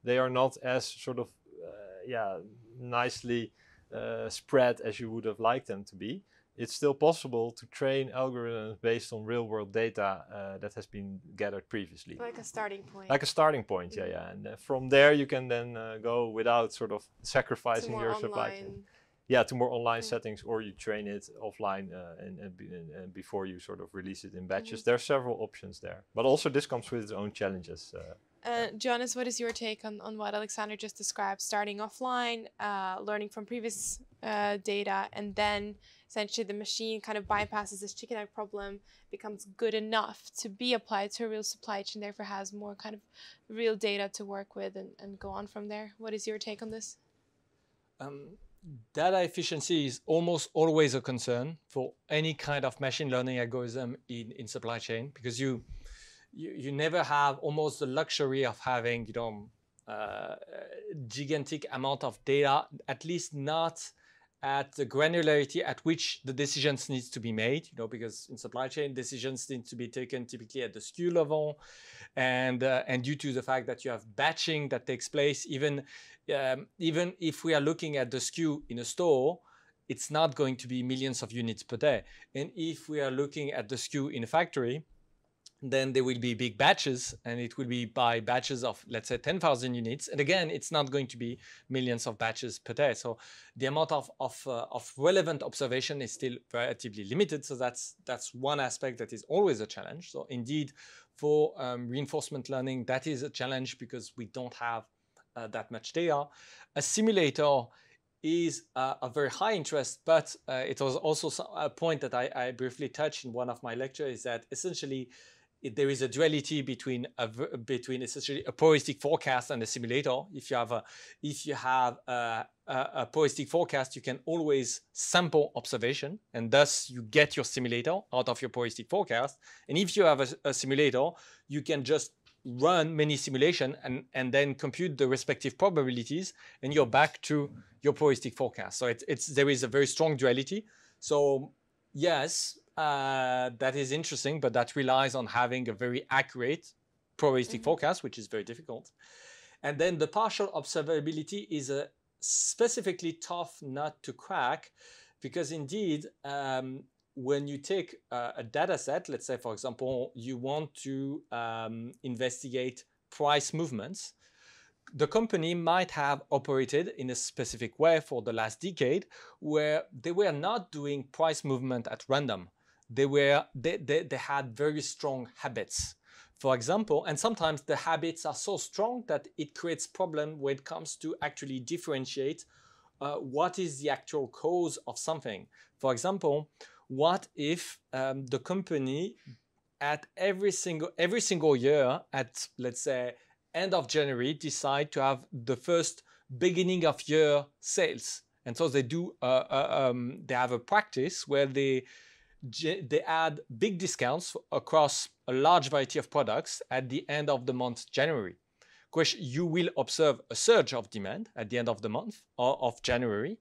they are not as sort of uh, yeah nicely uh, spread as you would have liked them to be. It's still possible to train algorithms based on real-world data uh, that has been gathered previously. Like a starting point. Like a starting point, yeah, yeah. And uh, from there you can then uh, go without sort of sacrificing your supply chain. Yeah, to more online mm-hmm. settings, or you train it offline uh, and, and, and before you sort of release it in batches. Mm-hmm. There are several options there. But also this comes with its own challenges. Uh, Uh, Joannes, what is your take on, on what Alexander just described? Starting offline, uh, learning from previous uh, data, and then essentially the machine kind of bypasses this chicken egg problem, becomes good enough to be applied to a real supply chain, therefore has more kind of real data to work with and, and go on from there. What is your take on this? Um, data efficiency is almost always a concern for any kind of machine learning algorithm in, in supply chain, because you You, you never have almost the luxury of having, you know, uh, gigantic amount of data, at least not at the granularity at which the decisions needs to be made, you know, because in supply chain, decisions need to be taken typically at the S K U level. And, uh, and due to the fact that you have batching that takes place, even, um, even if we are looking at the S K U in a store, it's not going to be millions of units per day. And if we are looking at the S K U in a factory, then there will be big batches, and it will be by batches of, let's say, ten thousand units. And again, it's not going to be millions of batches per day. So the amount of, of, uh, of relevant observation is still relatively limited. So that's, that's one aspect that is always a challenge. So indeed, for um, reinforcement learning, that is a challenge because we don't have uh, that much data. A simulator is uh, a very high interest, but uh, it was also a point that I, I briefly touched in one of my lectures, is that essentially, there is a duality between a, between essentially a probabilistic forecast and a simulator. If you have a if you have a, a, a probabilistic forecast, you can always sample observation, and thus you get your simulator out of your probabilistic forecast. And if you have a, a simulator, you can just run many simulations and and then compute the respective probabilities, and you're back to your probabilistic forecast. So it's it's there is a very strong duality. So yes. Uh, that is interesting, but that relies on having a very accurate probabilistic mm-hmm. forecast, which is very difficult. And then the partial observability is a specifically tough nut to crack, because indeed um, when you take uh, a data set, let's say, for example, you want to um, investigate price movements, the company might have operated in a specific way for the last decade where they were not doing price movement at random. They, were, they, they, they had very strong habits. For example, and sometimes the habits are so strong that it creates problem when it comes to actually differentiate uh, what is the actual cause of something. For example, what if um, the company at every single, every single year at, let's say, end of January, decide to have the first beginning of year sales. And so they do, uh, uh, um, they have a practice where they, they add big discounts across a large variety of products at the end of the month, January. You will observe a surge of demand at the end of the month or of January.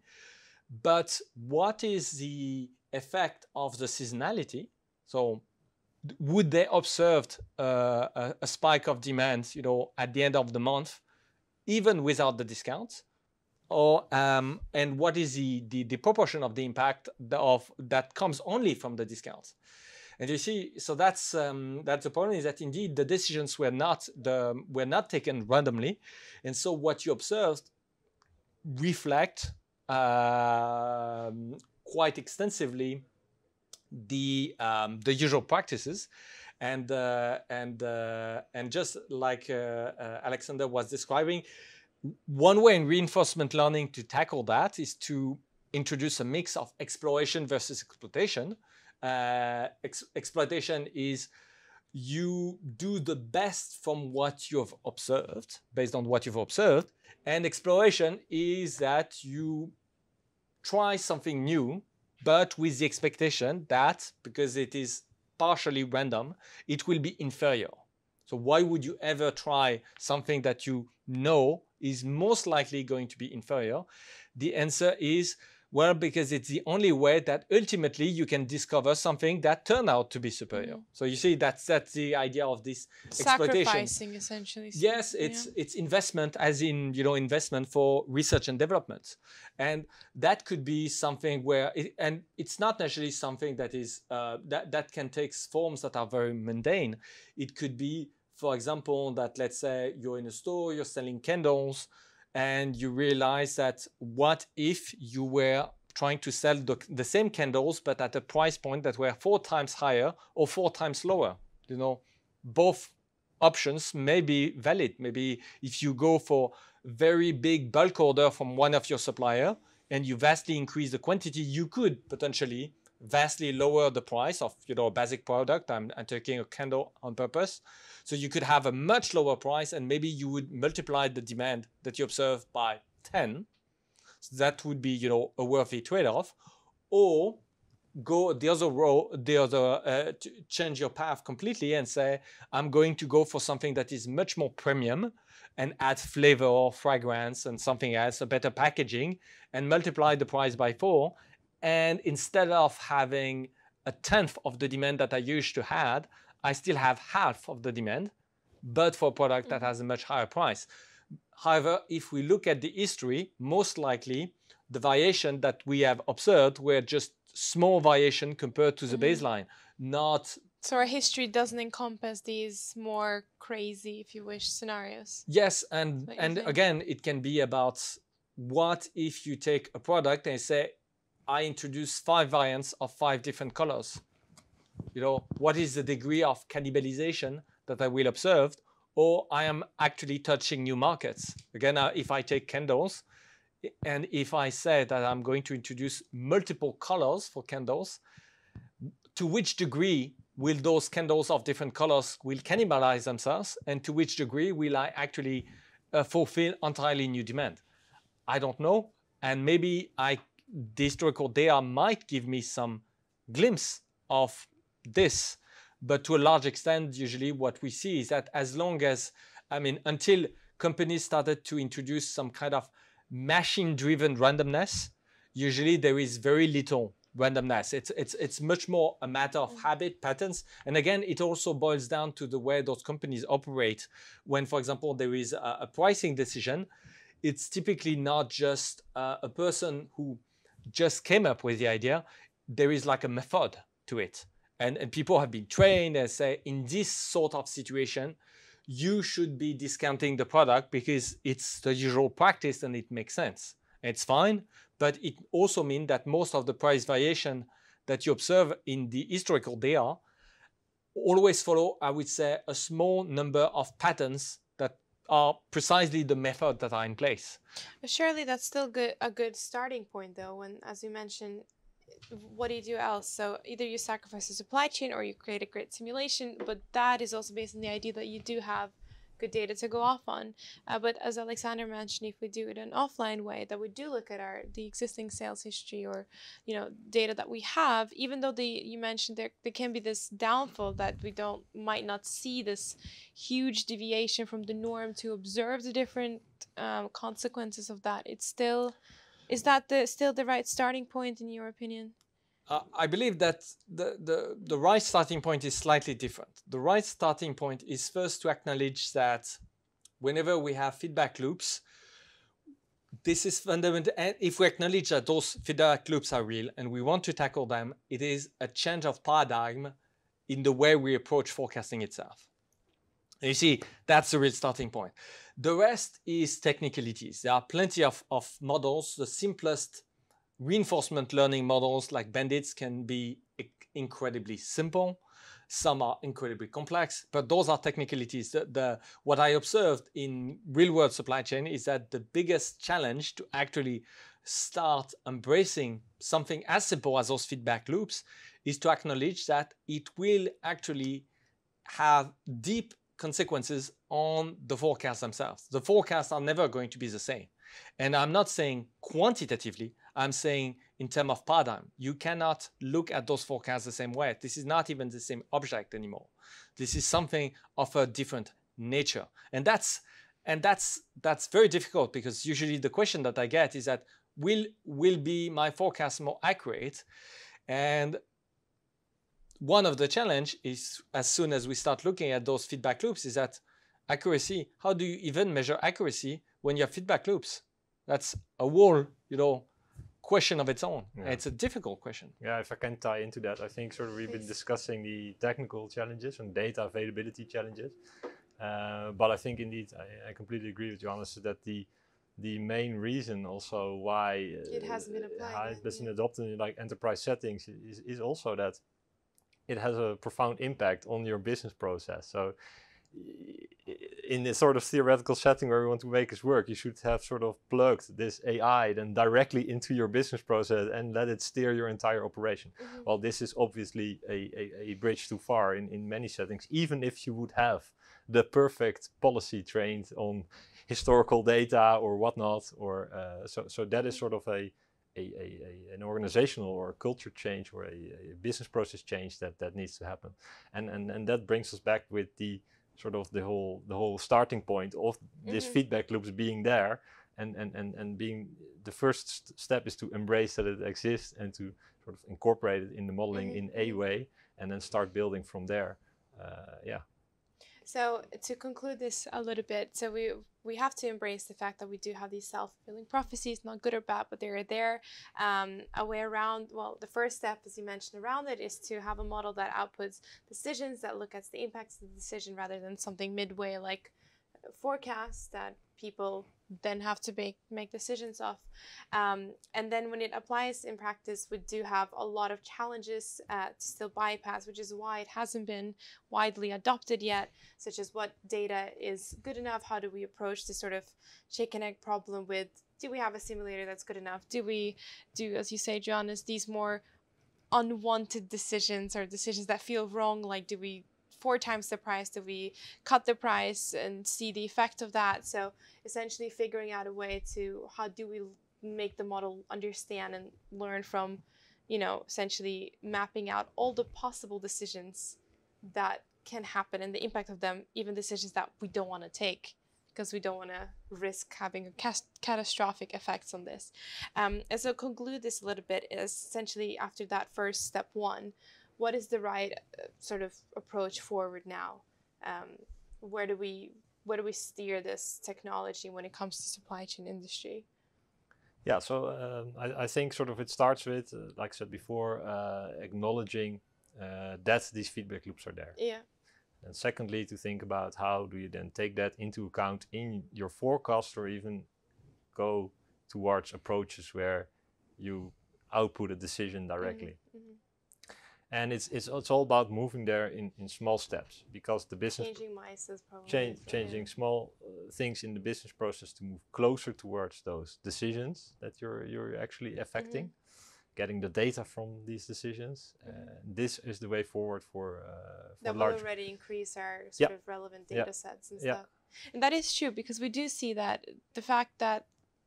But what is the effect of the seasonality? So would they observed uh, a, a spike of demand, you know, at the end of the month, even without the discount? Or um, and what is the, the the proportion of the impact of that comes only from the discounts? And you see, so that's um, that's the problem, is that indeed the decisions were not the were not taken randomly, and so what you observed reflect uh, quite extensively the um, the usual practices, and uh, and uh, and just like uh, uh, Alexander was describing. One way in reinforcement learning to tackle that is to introduce a mix of exploration versus exploitation. Uh, ex exploitation is you do the best from what you've observed, based on what you've observed. And exploration is that you try something new, but with the expectation that, because it is partially random, it will be inferior. So why would you ever try something that you know is most likely going to be inferior? The answer is, well, because it's the only way that ultimately you can discover something that turned out to be superior. Mm-hmm. So you see, that's that's the idea of this exploitation. Sacrificing, essentially. Yes, it's yeah. it's investment, as in, you know, investment for research and development, and that could be something where, it, and it's not necessarily something that is uh, that that can take forms that are very mundane. It could be, for example, that let's say you're in a store, you're selling candles, and you realize that what if you were trying to sell the, the same candles, but at a price point that were four times higher or four times lower? You know, both options may be valid. Maybe if you go for very big bulk order from one of your supplier and you vastly increase the quantity, you could potentially vastly lower the price of, you know, a basic product. I'm, I'm taking a candle on purpose. So you could have a much lower price, and maybe you would multiply the demand that you observe by ten. So that would be, you know, a worthy trade-off. Or go the other row, the other, uh, to change your path completely and say, I'm going to go for something that is much more premium and add flavor or fragrance and something else, a better packaging, and multiply the price by four. And instead of having a tenth of the demand that I used to have, I still have half of the demand, but for a product that has a much higher price. However, if we look at the history, most likely the variation that we have observed were just small variation compared to the baseline, not... So our history doesn't encompass these more crazy, if you wish, scenarios. Yes, and, and again, it can be about what if you take a product and say, I introduce five variants of five different colors. You know, what is the degree of cannibalization that I will observe? Or I am actually touching new markets. Again, if I take candles, and if I say that I'm going to introduce multiple colors for candles, to which degree will those candles of different colors will cannibalize themselves? And to which degree will I actually uh, fulfill entirely new demand? I don't know. And maybe I the historical data might give me some glimpse of this, but to a large extent, usually what we see is that as long as, I mean, until companies started to introduce some kind of machine-driven randomness, usually there is very little randomness. It's, it's, it's much more a matter of habit patterns. And again, it also boils down to the way those companies operate. When, for example, there is a, a pricing decision, it's typically not just uh, a person who just came up with the idea. there is like a method to it. And, and people have been trained and say, in this sort of situation, you should be discounting the product because it's the usual practice and it makes sense. It's fine, but it also means that most of the price variation that you observe in the historical data always follow, I would say, a small number of patterns that are precisely the method that are in place. But surely that's still good, a good starting point, though, when, as you mentioned, what do you do else? So either you sacrifice the supply chain or you create a great simulation, but that is also based on the idea that you do have good data to go off on. Uh, but as Alexander mentioned, if we do it an offline way, that we do look at our the existing sales history or, you know, data that we have, even though the you mentioned there there can be this downfall that we don't might not see this huge deviation from the norm to observe the different um, consequences of that. It's still Is that the, still the right starting point in your opinion? Uh, I believe that the, the, the right starting point is slightly different. The right starting point is first to acknowledge that whenever we have feedback loops, this is fundamental. And if we acknowledge that those feedback loops are real and we want to tackle them, it is a change of paradigm in the way we approach forecasting itself. You see, that's the real starting point. The rest is technicalities. There are plenty of, of models. The simplest reinforcement learning models like Bandits can be incredibly simple. Some are incredibly complex, but those are technicalities. The, the, what I observed in real-world supply chain is that the biggest challenge to actually start embracing something as simple as those feedback loops is to acknowledge that it will actually have deep consequences on the forecasts themselves. The forecasts are never going to be the same. And I'm not saying quantitatively, I'm saying in terms of paradigm. You cannot look at those forecasts the same way. This is not even the same object anymore. This is something of a different nature. And that's, and that's, that's very difficult because usually the question that I get is that, will, will be my forecast more accurate? And one of the challenge is, as soon as we start looking at those feedback loops, is that accuracy, how do you even measure accuracy when you have feedback loops? That's a whole, you know, question of its own. Yeah. It's a difficult question. Yeah, if I can tie into that, I think sort of we've been discussing the technical challenges and data availability challenges. Uh, but I think indeed, I, I completely agree with Joannes that the the main reason also why uh, it hasn't been applied, it has been adopted in like enterprise settings is, is also that it has a profound impact on your business process. So in this sort of theoretical setting where we want to make this work, you should have sort of plugged this A I then directly into your business process and let it steer your entire operation. Mm-hmm. Well, this is obviously a, a, a bridge too far in, in many settings, even if you would have the perfect policy trained on historical data or whatnot. Or, uh, so, so that is sort of a A, a, a, an organizational or a culture change or a, a business process change that that needs to happen, and and and that brings us back with the sort of the whole the whole starting point of this mm-hmm. feedback loops being there, and and and and being the first step is to embrace that it exists and to sort of incorporate it in the modeling mm-hmm. in a way, and then start building from there. Uh, yeah. So to conclude this a little bit, so we we have to embrace the fact that we do have these self-fulfilling prophecies, not good or bad, but they are there. Um, a way around, well, the first step, as you mentioned around it, is to have a model that outputs decisions, that look at the impacts of the decision rather than something midway like forecasts that people then have to make, make decisions off. Um, and then when it applies in practice, we do have a lot of challenges uh, to still bypass, which is why it hasn't been widely adopted yet, such as what data is good enough, how do we approach this sort of chicken egg problem with, do we have a simulator that's good enough? Do we do, as you say, Joannes, these more unwanted decisions or decisions that feel wrong, like do we four times the price, that we cut the price and see the effect of that? So essentially figuring out a way to, how do we make the model understand and learn from, you know, essentially mapping out all the possible decisions that can happen and the impact of them, even decisions that we don't want to take because we don't want to risk having a cast catastrophic effects on this. Um, and so conclude this a little bit is essentially after that first step one, what is the right uh, sort of approach forward now? Um, where do we where do we steer this technology when it comes to supply chain industry? Yeah, so um, I, I think sort of it starts with, uh, like I said before, uh, acknowledging uh, that these feedback loops are there. Yeah. And secondly, to think about how do you then take that into account in your forecast, or even go towards approaches where you output a decision directly. Mm-hmm. Mm-hmm. And it's, it's it's all about moving there in, in small steps, because the business changing mindsets probably change, so, changing yeah. small uh, things in the business process to move closer towards those decisions that you're you're actually affecting, mm-hmm. getting the data from these decisions. Mm-hmm. uh, this is the way forward for, uh, for that large... will already increase our sort yeah. of relevant data yeah. sets and yeah. stuff. And that is true, because we do see that the fact that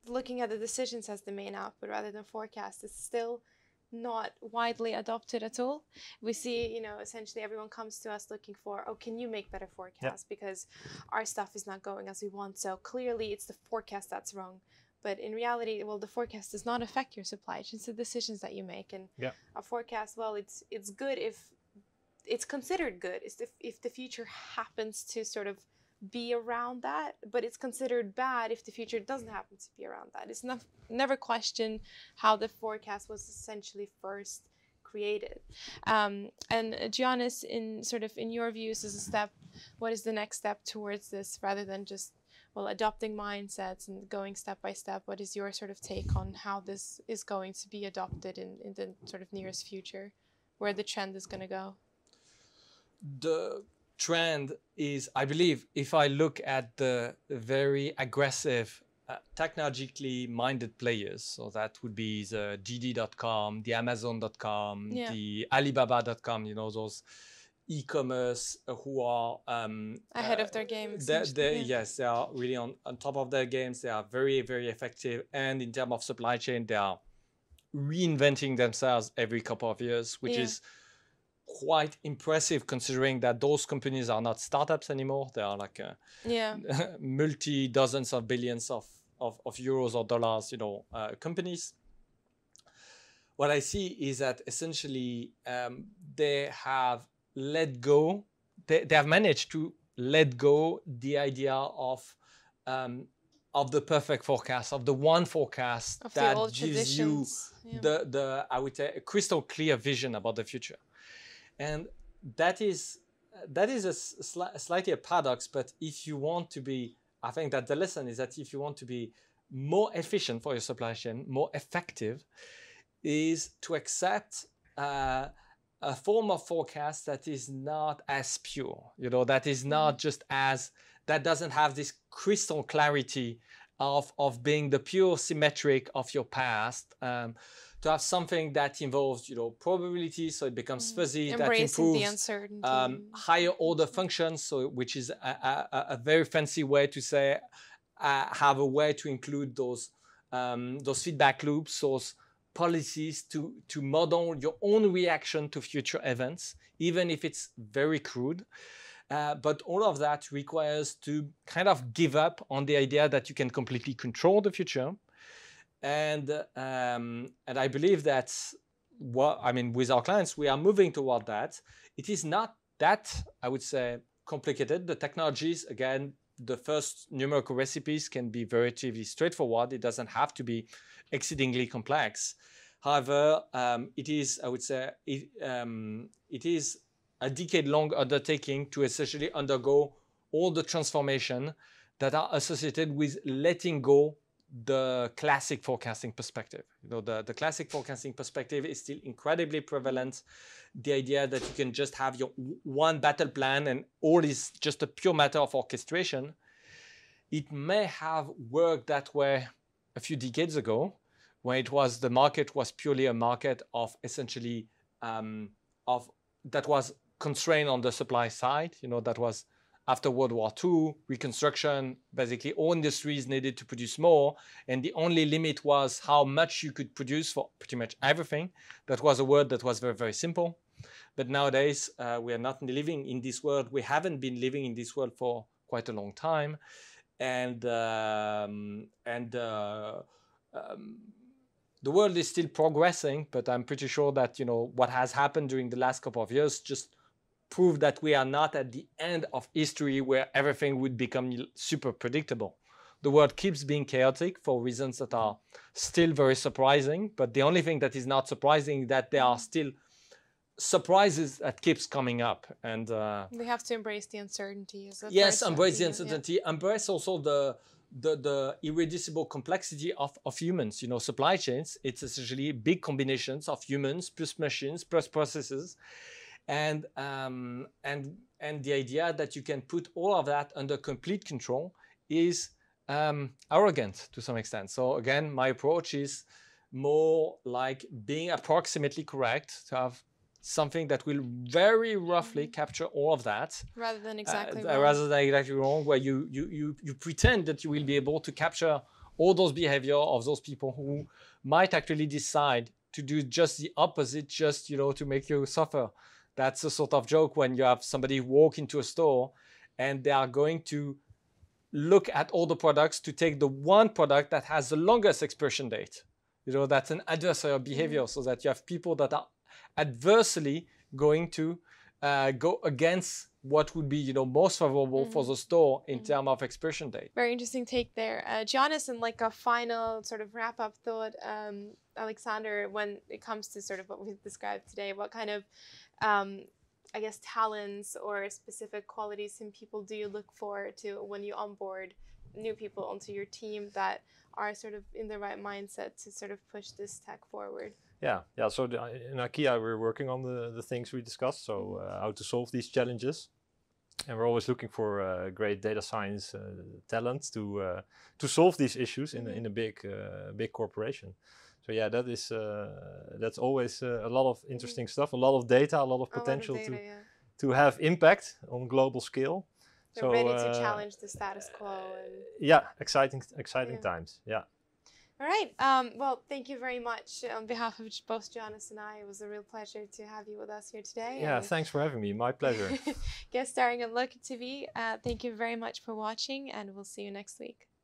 looking at the decisions as the main output rather than forecast is still not widely adopted at all. We see, you know, essentially everyone comes to us looking for, oh, can you make better forecasts? Yeah. Because our stuff is not going as we want. So clearly it's the forecast that's wrong. But in reality, well, the forecast does not affect your supply chain. It's the decisions that you make. And yeah. a forecast, well, it's it's good if it's considered good. It's if, if the future happens to sort of be around that, but it's considered bad if the future doesn't happen to be around that. It's not, never question how the forecast was essentially first created. Um, and Joannes, in sort of in your views, is a step, what is the next step towards this, rather than just, well, adopting mindsets and going step by step? What is your sort of take on how this is going to be adopted in, in the sort of nearest future, where the trend is going to go? The trend is, I believe, if I look at the very aggressive, uh, technologically minded players, so that would be the J D dot com, the Amazon dot com, yeah. the Alibaba dot com, you know, those e-commerce who are um, ahead uh, of their game. They, they, yes, they are really on, on top of their games. They are very, very effective. And in terms of supply chain, they are reinventing themselves every couple of years, which yeah. is quite impressive, considering that those companies are not startups anymore. They are like a yeah. multi dozens of billions of, of, of euros or dollars, you know, uh, companies. What I see is that essentially um, they have let go, they, they have managed to let go the idea of um, of the perfect forecast, of the one forecast of that gives you yeah. the, the, I would say, a crystal clear vision about the future. And that is that is a sli slightly a paradox, but if you want to be, I think that the lesson is that if you want to be more efficient for your supply chain, more effective, is to accept uh, a form of forecast that is not as pure, you know, that is not just as, that doesn't have this crystal clarity of, of being the pure symmetric of your past. Um, to have something that involves, you know, probability, so it becomes fuzzy, mm. that improves the uncertainty. Um, higher order functions, so which is a, a, a very fancy way to say, uh, have a way to include those, um, those feedback loops, those policies to, to model your own reaction to future events, even if it's very crude. Uh, but all of that requires to kind of give up on the idea that you can completely control the future. And um, and I believe that, well, I mean, with our clients, we are moving toward that. It is not that, I would say, complicated. The technologies, again, the first numerical recipes can be relatively straightforward. It doesn't have to be exceedingly complex. However, um, it is, I would say, it, um, it is a decade-long undertaking to essentially undergo all the transformation that are associated with letting go the classic forecasting perspective. You know, the, the classic forecasting perspective is still incredibly prevalent. The idea that you can just have your one battle plan and all is just a pure matter of orchestration. It may have worked that way a few decades ago, when it was, the market was purely a market of essentially, um, of that was constrained on the supply side. You know, that was after World War Two, reconstruction, basically all industries needed to produce more. And the only limit was how much you could produce for pretty much everything. That was a world that was very, very simple. But nowadays, uh, we are not living in this world. We haven't been living in this world for quite a long time. And, um, and uh, um, the world is still progressing, but I'm pretty sure that, you know, what has happened during the last couple of years just prove that we are not at the end of history where everything would become super predictable. The world keeps being chaotic for reasons that are still very surprising, but the only thing that is not surprising is that there are still surprises that keeps coming up. And uh, we have to embrace the uncertainty. Is that yes, right? Embrace the uncertainty, yeah. Embrace also the the the irreducible complexity of, of humans. You know, supply chains, it's essentially big combinations of humans plus machines plus processes. And um, and and the idea that you can put all of that under complete control is um, arrogant to some extent. So again, my approach is more like being approximately correct, to have something that will very roughly capture all of that, rather than exactly uh, wrong. rather than exactly wrong, where you you you you pretend that you will be able to capture all those behavior of those people who might actually decide to do just the opposite, just you know to make you suffer. That's a sort of joke when you have somebody walk into a store and they are going to look at all the products to take the one product that has the longest expiration date. You know, that's an adversarial behavior, mm-hmm. so that you have people that are adversely going to uh, go against what would be, you know, most favorable mm-hmm. for the store in mm-hmm. terms of expiration date. Very interesting take there. Uh, Joannes, and like a final sort of wrap up thought, um, Alexander, when it comes to sort of what we've described today, what kind of, um, I guess, talents or specific qualities in people do you look for to when you onboard new people onto your team that are sort of in the right mindset to sort of push this tech forward? Yeah, yeah. So the, in IKEA, we're working on the, the things we discussed, so uh, how to solve these challenges. And we're always looking for uh, great data science uh, talent to uh, to solve these issues in, in a big uh, big corporation. So yeah, that is uh, that's always uh, a lot of interesting stuff, a lot of data, a lot of potential lot of data, to, yeah. to have impact on global scale. They're so, ready uh, to challenge the status quo. And... Yeah, exciting, exciting yeah. times. Yeah. All right. Um, well, thank you very much on behalf of both Joannes and I. It was a real pleasure to have you with us here today. Yeah, and thanks for having me. My pleasure. Guest starring on Lokad T V. Uh, thank you very much for watching, and we'll see you next week.